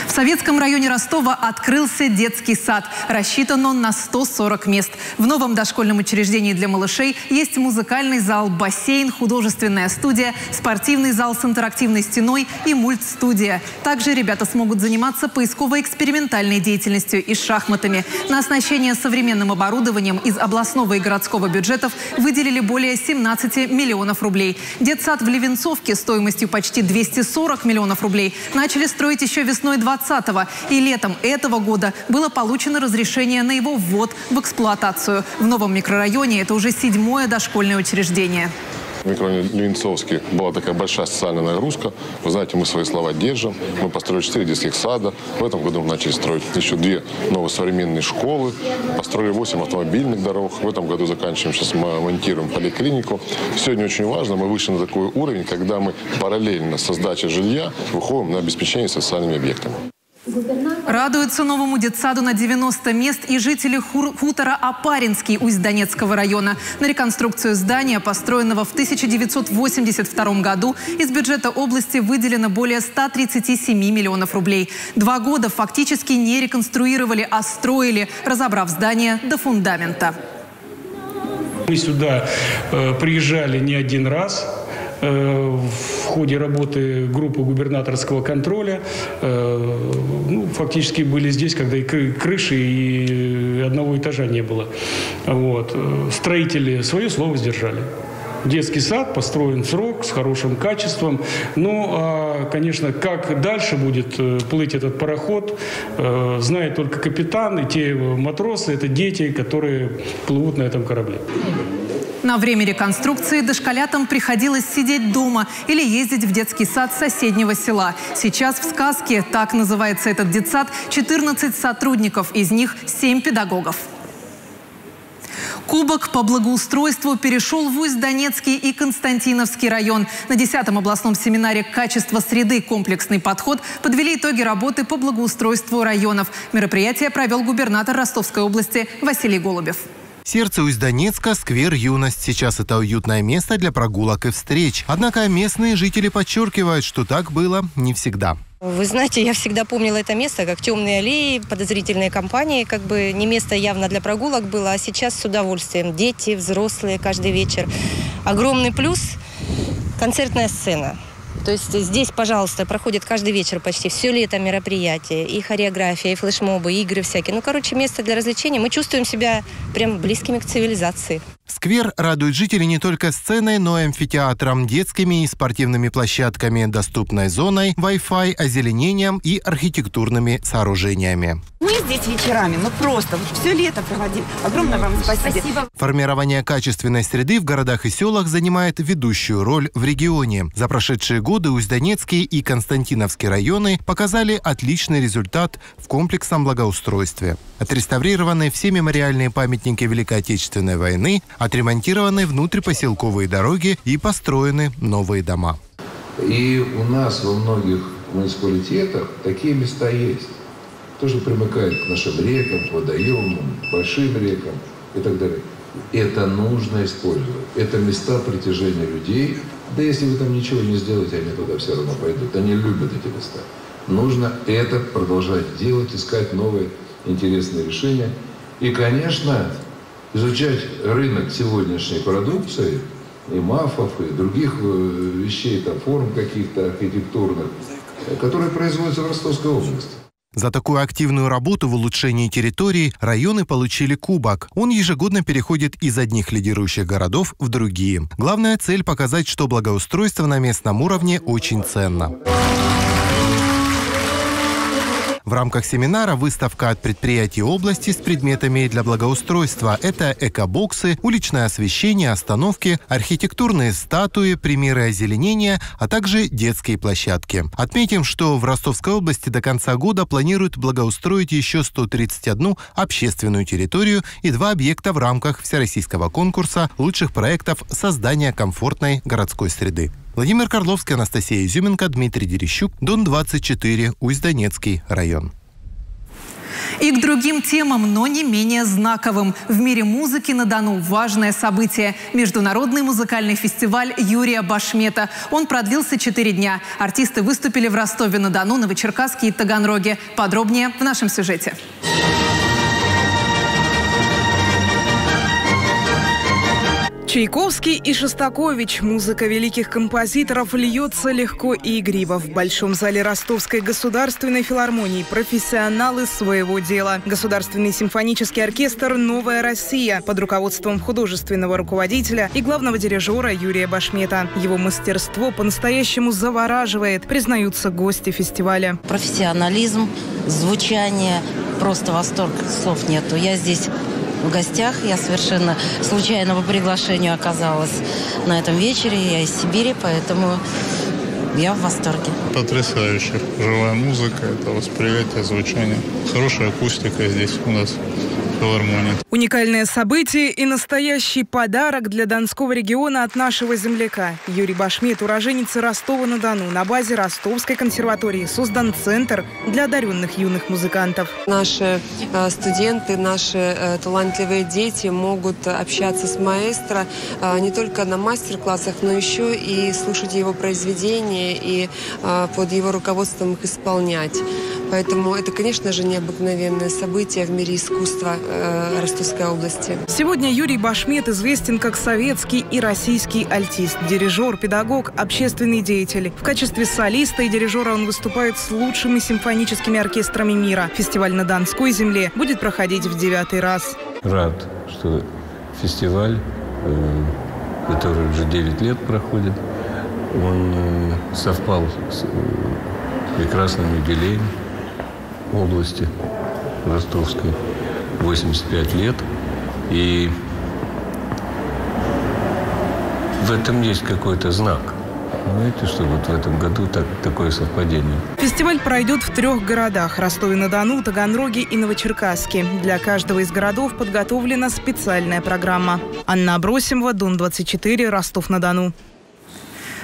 В советском районе Ростова открылся детский сад. Рассчитан он на 140 мест. В новом дошкольном учреждении для малышей есть музыкальный зал, бассейн, художественная студия, спортивный зал с интерактивной стеной и мультстудия. Также ребята смогут заниматься поисково-экспериментальной деятельностью и шахматами. На оснащение современным оборудованием из областного и городского бюджетов выделили более 17 миллионов рублей. Детсад в Левенцовке стоимостью почти 240 миллионов рублей начали строить еще весной 2020-го. И летом этого года было получено разрешение на его ввод в эксплуатацию. В новом микрорайоне это уже 7-е дошкольное учреждение. В микрорайоне Левенцовске была такая большая социальная нагрузка. Вы знаете, мы свои слова держим. Мы построили 4 детских сада. В этом году мы начали строить еще 2 новые современные школы. Построили 8 автомобильных дорог. В этом году заканчиваем, сейчас мы монтируем поликлинику. Сегодня очень важно, мы вышли на такой уровень, когда мы параллельно со сдачей жилья выходим на обеспечение социальными объектами. Радуются новому детсаду на 90 мест и жители хутора Опаринский Усть-Донецкого района. На реконструкцию здания, построенного в 1982 году, из бюджета области выделено более 137 миллионов рублей. 2 года фактически не реконструировали, а строили, разобрав здание до фундамента. Мы сюда приезжали не один раз. В ходе работы группы губернаторского контроля фактически были здесь, когда и крыши, и одного этажа не было. Вот. Строители свое слово сдержали. Детский сад построен в срок, с хорошим качеством. Ну, конечно, как дальше будет плыть этот пароход, знает только капитан и те матросы, это дети, которые плывут на этом корабле. На время реконструкции дошколятам приходилось сидеть дома или ездить в детский сад соседнего села. Сейчас в «Сказке», так называется этот детсад, 14 сотрудников, из них 7 педагогов. Кубок по благоустройству перешел в Усть-Донецкий и Константиновский район. На 10-м областном семинаре «Качество среды. Комплексный подход» подвели итоги работы по благоустройству районов. Мероприятие провел губернатор Ростовской области Василий Голубев. Сердце Усть-Донецка – сквер «Юность». Сейчас это уютное место для прогулок и встреч. Однако местные жители подчеркивают, что так было не всегда. Вы знаете, я всегда помнила это место как темные аллеи, подозрительные компании. Как бы не место явно для прогулок было, а сейчас с удовольствием. Дети, взрослые, каждый вечер. Огромный плюс – концертная сцена. То есть здесь, пожалуйста, проходит каждый вечер почти все лето мероприятия. И хореография, и флешмобы, и игры всякие. Ну, короче, место для развлечений. Мы чувствуем себя прям близкими к цивилизации. Сквер радует жителей не только сценой, но и амфитеатром, детскими и спортивными площадками, доступной зоной, Wi-Fi, озеленением и архитектурными сооружениями. Мы здесь вечерами, ну просто все лето проводим. Огромное вам спасибо. Формирование качественной среды в городах и селах занимает ведущую роль в регионе. За прошедшие годы Усть-Донецкий и Константиновский районы показали отличный результат в комплексном благоустройстве. Отреставрированы все мемориальные памятники Великой Отечественной войны, отремонтированы внутрипоселковые дороги и построены новые дома. И у нас во многих муниципалитетах такие места есть. Тоже примыкает к нашим рекам, к водоемам, большим рекам и так далее. Это нужно использовать. Это места притяжения людей. Да если вы там ничего не сделаете, они туда все равно пойдут. Они любят эти места. Нужно это продолжать делать, искать новые интересные решения. И, конечно, изучать рынок сегодняшней продукции, и мафов, и других вещей, там, форм каких-то архитектурных, которые производятся в Ростовской области. За такую активную работу в улучшении территории районы получили кубок. Он ежегодно переходит из одних лидирующих городов в другие. Главная цель – показать, что благоустройство на местном уровне очень ценно. В рамках семинара выставка от предприятий области с предметами для благоустройства. Это экобоксы, уличное освещение, остановки, архитектурные статуи, примеры озеленения, а также детские площадки. Отметим, что в Ростовской области до конца года планируют благоустроить еще 131 общественную территорию и 2 объекта в рамках всероссийского конкурса лучших проектов создания комфортной городской среды. Владимир Карловский, Анастасия Изюменко, Дмитрий Дерещук, Дон-24, Усть-Донецкий район. И к другим темам, но не менее знаковым. В мире музыки на Дону важное событие – международный музыкальный фестиваль Юрия Башмета. Он продлился 4 дня. Артисты выступили в Ростове-на-Дону, Новочеркасске и Таганроге. Подробнее в нашем сюжете. Чайковский и Шостакович. Музыка великих композиторов льется легко и игриво. В Большом зале Ростовской государственной филармонии профессионалы своего дела. Государственный симфонический оркестр «Новая Россия» под руководством художественного руководителя и главного дирижера Юрия Башмета. Его мастерство по-настоящему завораживает, признаются гости фестиваля. Профессионализм, звучание, просто восторг, слов нету. Я здесь в гостях. Я совершенно случайно по приглашению оказалась на этом вечере. Я из Сибири, поэтому я в восторге. Потрясающе. Живая музыка, это восприятие, звучание. Хорошая акустика здесь у нас. филармонии. Уникальное событие и настоящий подарок для Донского региона от нашего земляка. Юрий Башмет, уроженец Ростова-на-Дону. На базе Ростовской консерватории создан центр для одаренных юных музыкантов. Наши студенты, наши талантливые дети могут общаться с маэстро не только на мастер-классах, но еще и слушать его произведения и под его руководством их исполнять. Поэтому это, конечно же, необыкновенное событие в мире искусства Ростовской области. Сегодня Юрий Башмет известен как советский и российский альтист, дирижер, педагог, общественный деятель. В качестве солиста и дирижера он выступает с лучшими симфоническими оркестрами мира. Фестиваль на Донской земле будет проходить в 9-й раз. Рад, что фестиваль, который уже 9 лет проходит, он совпал с прекрасным юбилеем области Ростовской, 85 лет. И в этом есть какой-то знак. Знаете, что вот в этом году такое совпадение. Фестиваль пройдет в 3 городах – Ростове-на-Дону, Таганроге и Новочеркасске. Для каждого из городов подготовлена специальная программа. Анна Абросимова, Дон-24, Ростов-на-Дону.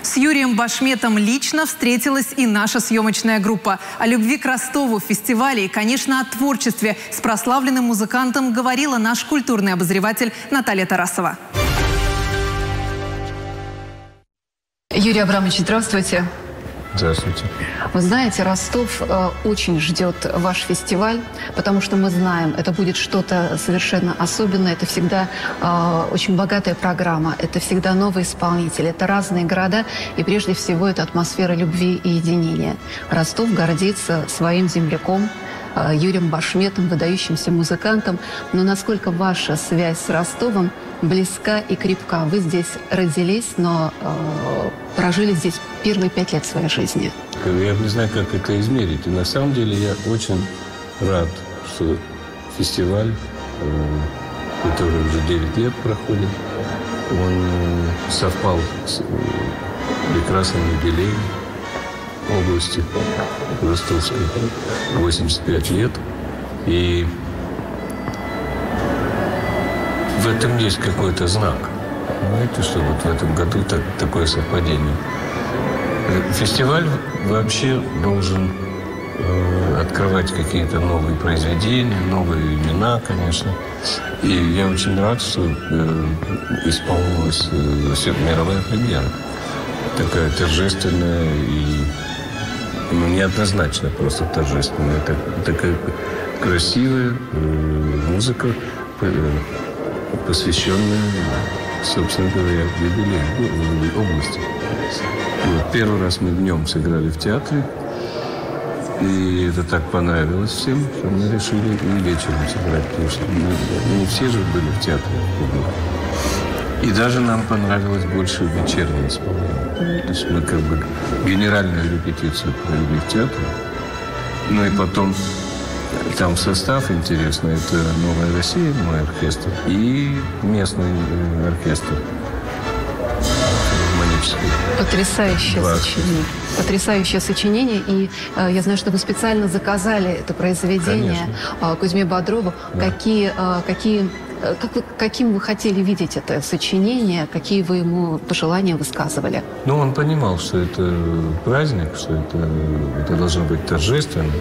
С Юрием Башметом лично встретилась и наша съемочная группа. О любви к Ростову, фестивале и, конечно, о творчестве с прославленным музыкантом говорила наш культурный обозреватель Наталья Тарасова. Юрий Абрамович, здравствуйте. Здравствуйте. Вы знаете, Ростов очень ждет ваш фестиваль, потому что мы знаем, это будет что-то совершенно особенное. Это всегда очень богатая программа, это всегда новые исполнители, это разные города, и прежде всего это атмосфера любви и единения. Ростов гордится своим земляком Юрием Башметом, выдающимся музыкантом. Но насколько ваша связь с Ростовом близка и крепка? Вы здесь родились, но прожили здесь первые 5 лет своей жизни. Я не знаю, как это измерить. И на самом деле я очень рад, что фестиваль, который уже 9 лет проходит, он совпал с прекрасным юбилеем области Ростовской, 85 лет. И в этом есть какой-то знак. Знаете, что вот в этом году такое совпадение. Фестиваль вообще должен открывать какие-то новые произведения, новые имена, конечно. И я очень рад, что исполнилась мировая премьера. Такая торжественная и неоднозначно просто торжественная. Такая красивая музыка, посвященная, собственно говоря, юбилею области. Вот первый раз мы днем сыграли в театре, и это так понравилось всем, что мы решили и вечером сыграть, потому что не все же были в театре. И даже нам понравилось больше вечернее исполнение. То есть мы как бы генеральную репетицию провели в театре. Ну и потом там состав интересный. Это «Новая Россия», мой оркестр, и местный оркестр. Потрясающее сочинение. Потрясающее сочинение. И я знаю, что вы специально заказали это произведение Кузьме Бодрову. Да. Каким вы хотели видеть это сочинение? Какие вы ему пожелания высказывали? Ну, он понимал, что это праздник, что это должно быть торжественно,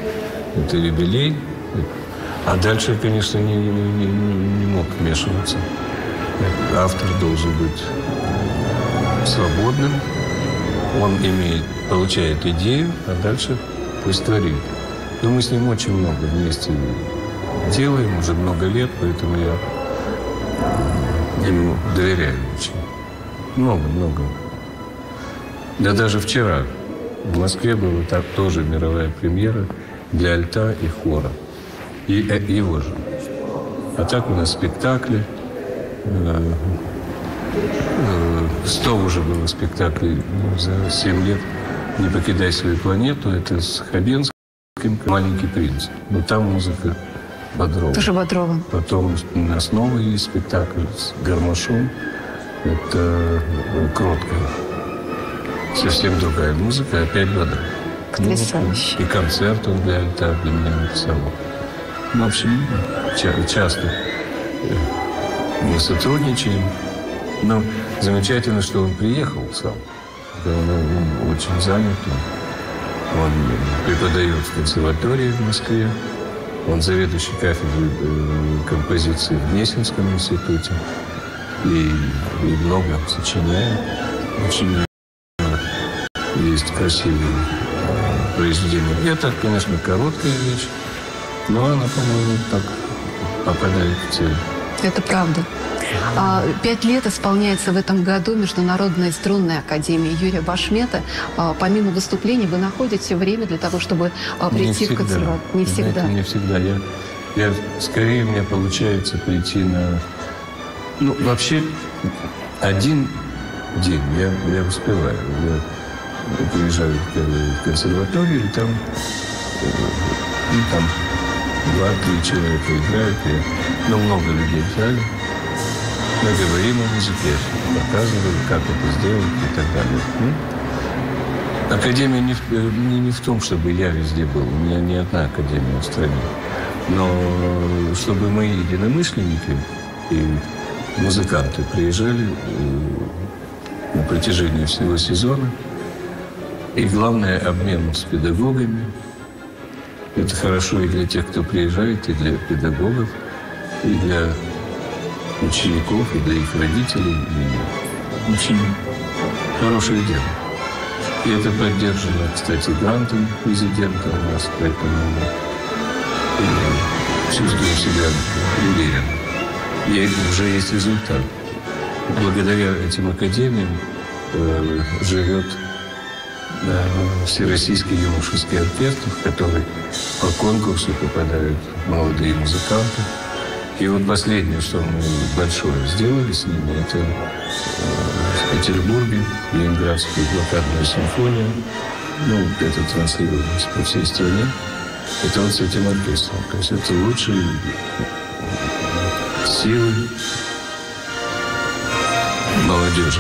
это юбилей. А дальше, конечно, не мог вмешиваться. Автор должен быть свободным, он получает идею, а дальше пусть творит. Но мы с ним очень много вместе делаем, уже много лет, поэтому я ему доверяю очень. Много. Да даже вчера в Москве была тоже мировая премьера для альта и хора. И его же. А так у нас спектакли. 100 уже было спектаклей за 7 лет. «Не покидай свою планету». Это с Хабенским, «Маленький принц». Но там музыка Бодрова. Тоже Бодрова. Потом у нас новый есть спектакль с Гармашом. Это «Кроткая». Совсем другая музыка, опять Бодрова. Потрясающе. Ну, и концерт он для альта, для меня написал. В общем, часто мы сотрудничаем. Но замечательно, что он приехал сам. Он очень занят. Он преподает в консерватории в Москве. Он заведующий кафедрой композиции в Гнесинском институте. И много сочиняет. Очень есть красивые произведения. Это, конечно, короткая вещь, но она, по-моему, так попадает в цель. Это правда. 5 лет исполняется в этом году Международной струнной академии Юрия Башмета. Помимо выступлений вы находите время для того, чтобы прийти в консерваторию? Не всегда. Не всегда. Я скорее, мне получается прийти на... Ну, вообще, один день я успеваю. Я приезжаю в консерваторию, и там 2-3 человека играют. Ну, много людей в зале. Мы говорим о музыке, показываем, как это сделать и так далее. Академия не в том, чтобы я везде был. У меня не одна академия в стране. Но чтобы мы единомышленники и музыканты приезжали на протяжении всего сезона. И главное, обмен с педагогами. Это хорошо и для тех, кто приезжает, и для педагогов, и для учеников, и для их родителей. И очень хорошее дело. И это поддержано, кстати, грантом президента у нас, поэтому я чувствую себя уверенно. И уже есть результат. Благодаря этим академиям живет Всероссийский юношеский оркестр, в который по конкурсу попадают молодые музыканты. И вот последнее, что мы большое сделали с ними, это в Петербурге Ленинградскую блокадную симфонию. Ну, это транслировалось по всей стране. Это вот с этим оркестром. То есть это лучшие силы молодежи.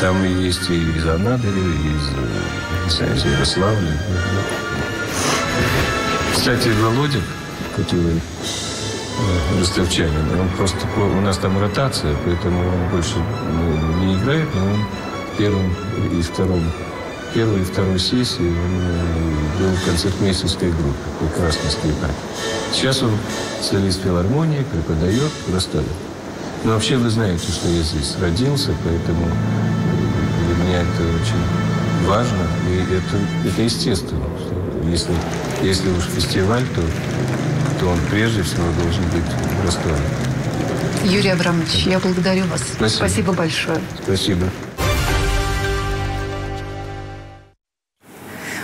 Там есть и из Анадыря, и из Ярославля. Кстати, Володя, который ростовчанин, он просто... У нас там ротация, поэтому он больше не играет, но он в первой и второй сессии он был в концертмейстерской группе, прекрасно скрипач. Сейчас он солист филармонии, преподает в Ростове. Но вообще вы знаете, что я здесь родился, поэтому для меня это очень важно. И это естественно. Если уж фестиваль, то он прежде всего должен быть в Ростове. Юрий Абрамович, я благодарю вас. Спасибо. Спасибо большое. Спасибо.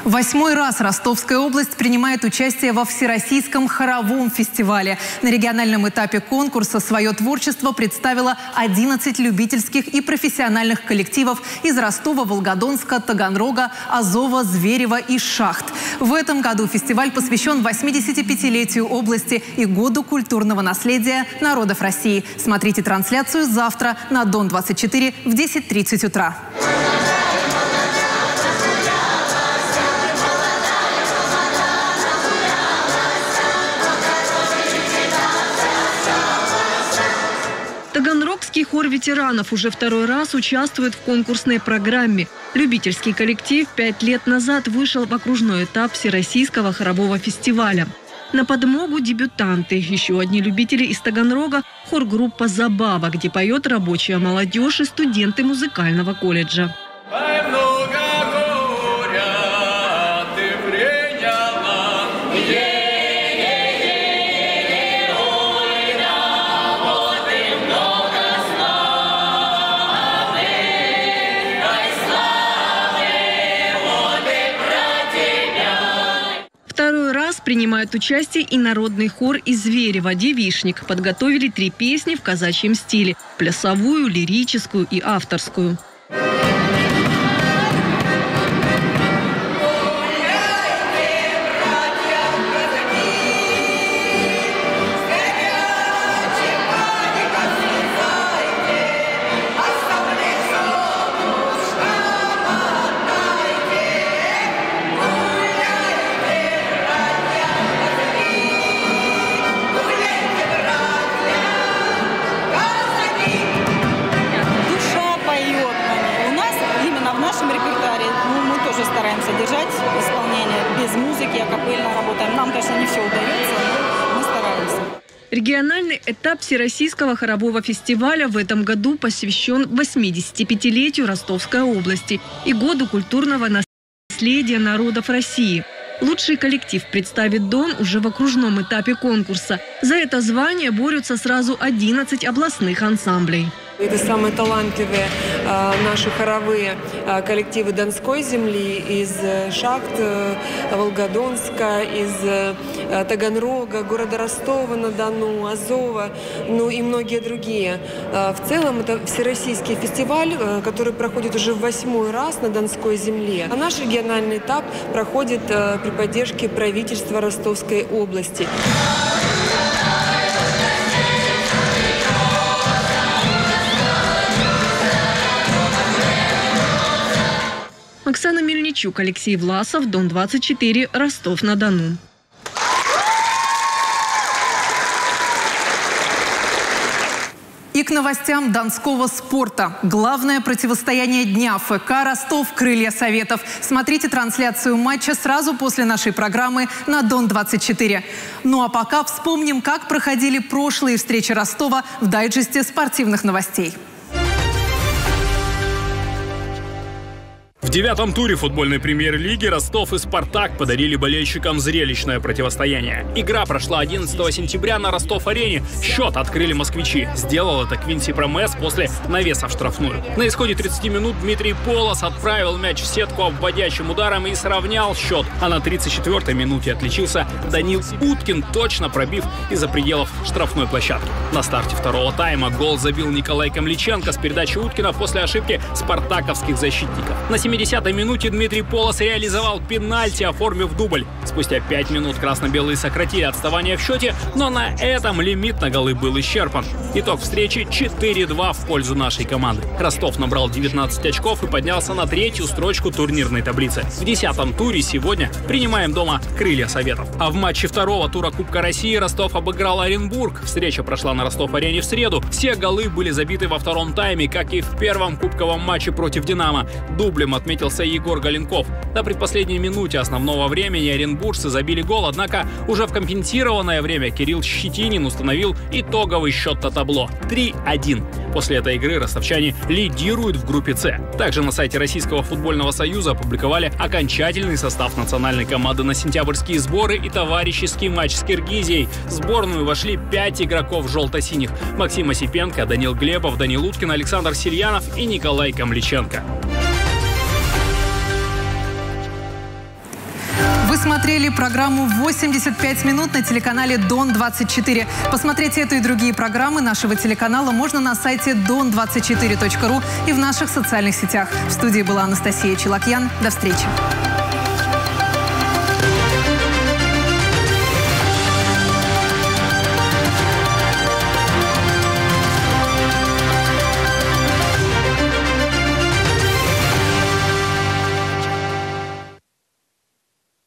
8-й раз Ростовская область принимает участие во Всероссийском хоровом фестивале. На региональном этапе конкурса свое творчество представило 11 любительских и профессиональных коллективов из Ростова, Волгодонска, Таганрога, Азова, Зверева и Шахт. В этом году фестиваль посвящен 85-летию области и году культурного наследия народов России. Смотрите трансляцию завтра на Дон-24 в 10:30 утра. Таганрогский хор ветеранов уже 2-й раз участвует в конкурсной программе. Любительский коллектив 5 лет назад вышел в окружной этап Всероссийского хорового фестиваля. На подмогу дебютанты. Еще одни любители из Таганрога – хор-группа «Забава», где поет рабочая молодежь и студенты музыкального колледжа. Принимают участие и народный хор из Зверева «Девичник». Подготовили 3 песни в казачьем стиле – плясовую, лирическую и авторскую. стараемся держать исполнение без музыки, акапельно работаем. Нам, конечно, не все удается, но мы стараемся. Региональный этап Всероссийского хорового фестиваля в этом году посвящен 85-летию Ростовской области и году культурного наследия народов России. Лучший коллектив представит Дон уже в окружном этапе конкурса. За это звание борются сразу 11 областных ансамблей. Это самые талантливые наши хоровые коллективы Донской земли, из Шахт, Волгодонска, из Таганрога, города Ростова-на-Дону, Азова, ну и многие другие. В целом это всероссийский фестиваль, который проходит уже в 8-й раз на Донской земле. А наш региональный этап проходит при поддержке правительства Ростовской области. Оксана Мельничук, Алексей Власов, Дон-24, Ростов-на-Дону. И к новостям донского спорта. Главное противостояние дня. ФК Ростов, крылья советов. Смотрите трансляцию матча сразу после нашей программы на Дон-24. Ну а пока вспомним, как проходили прошлые встречи Ростова в дайджесте спортивных новостей. В 9-м туре футбольной премьер-лиги Ростов и «Спартак» подарили болельщикам зрелищное противостояние. Игра прошла 11 сентября на Ростов-арене. Счет открыли москвичи. Сделал это Квинси Промес после навеса в штрафную. На исходе 30 минут Дмитрий Полос отправил мяч в сетку обводящим ударом и сравнял счет. А на 34-й минуте отличился Данил Уткин, точно пробив из-за пределов штрафной площадки. На старте 2-го тайма гол забил Николай Камличенко с передачи Уткина после ошибки спартаковских защитников. На 70-й минуте Дмитрий Полос реализовал пенальти, оформив дубль. Спустя 5 минут красно-белые сократили отставание в счете, но на этом лимит на голы был исчерпан. Итог встречи 4-2 в пользу нашей команды. Ростов набрал 19 очков и поднялся на 3-ю строчку турнирной таблицы. В 10-м туре сегодня принимаем дома крылья советов. А в матче 2-го тура Кубка России Ростов обыграл Оренбург. Встреча прошла на Ростов-арене в среду. Все голы были забиты во 2-м тайме, как и в 1-м кубковом матче против «Динамо». Дублем отметился Егор Галенков. До предпоследней минуте основного времени оренбуржцы забили гол, однако уже в компенсированное время Кирилл Щетинин установил итоговый счет на табло 3-1. После этой игры ростовчане лидируют в группе С. Также на сайте Российского футбольного союза опубликовали окончательный состав национальной команды на сентябрьские сборы и товарищеский матч с Киргизией. В сборную вошли 5 игроков желто-синих: Максим Осипенко, Данил Глебов, Данил Уткин, Александр Сельянов и Николай Камличенко. Вы смотрели программу «85 минут» на телеканале Дон-24. Посмотреть эту и другие программы нашего телеканала можно на сайте don24.ru и в наших социальных сетях. В студии была Анастасия Челокьян. До встречи.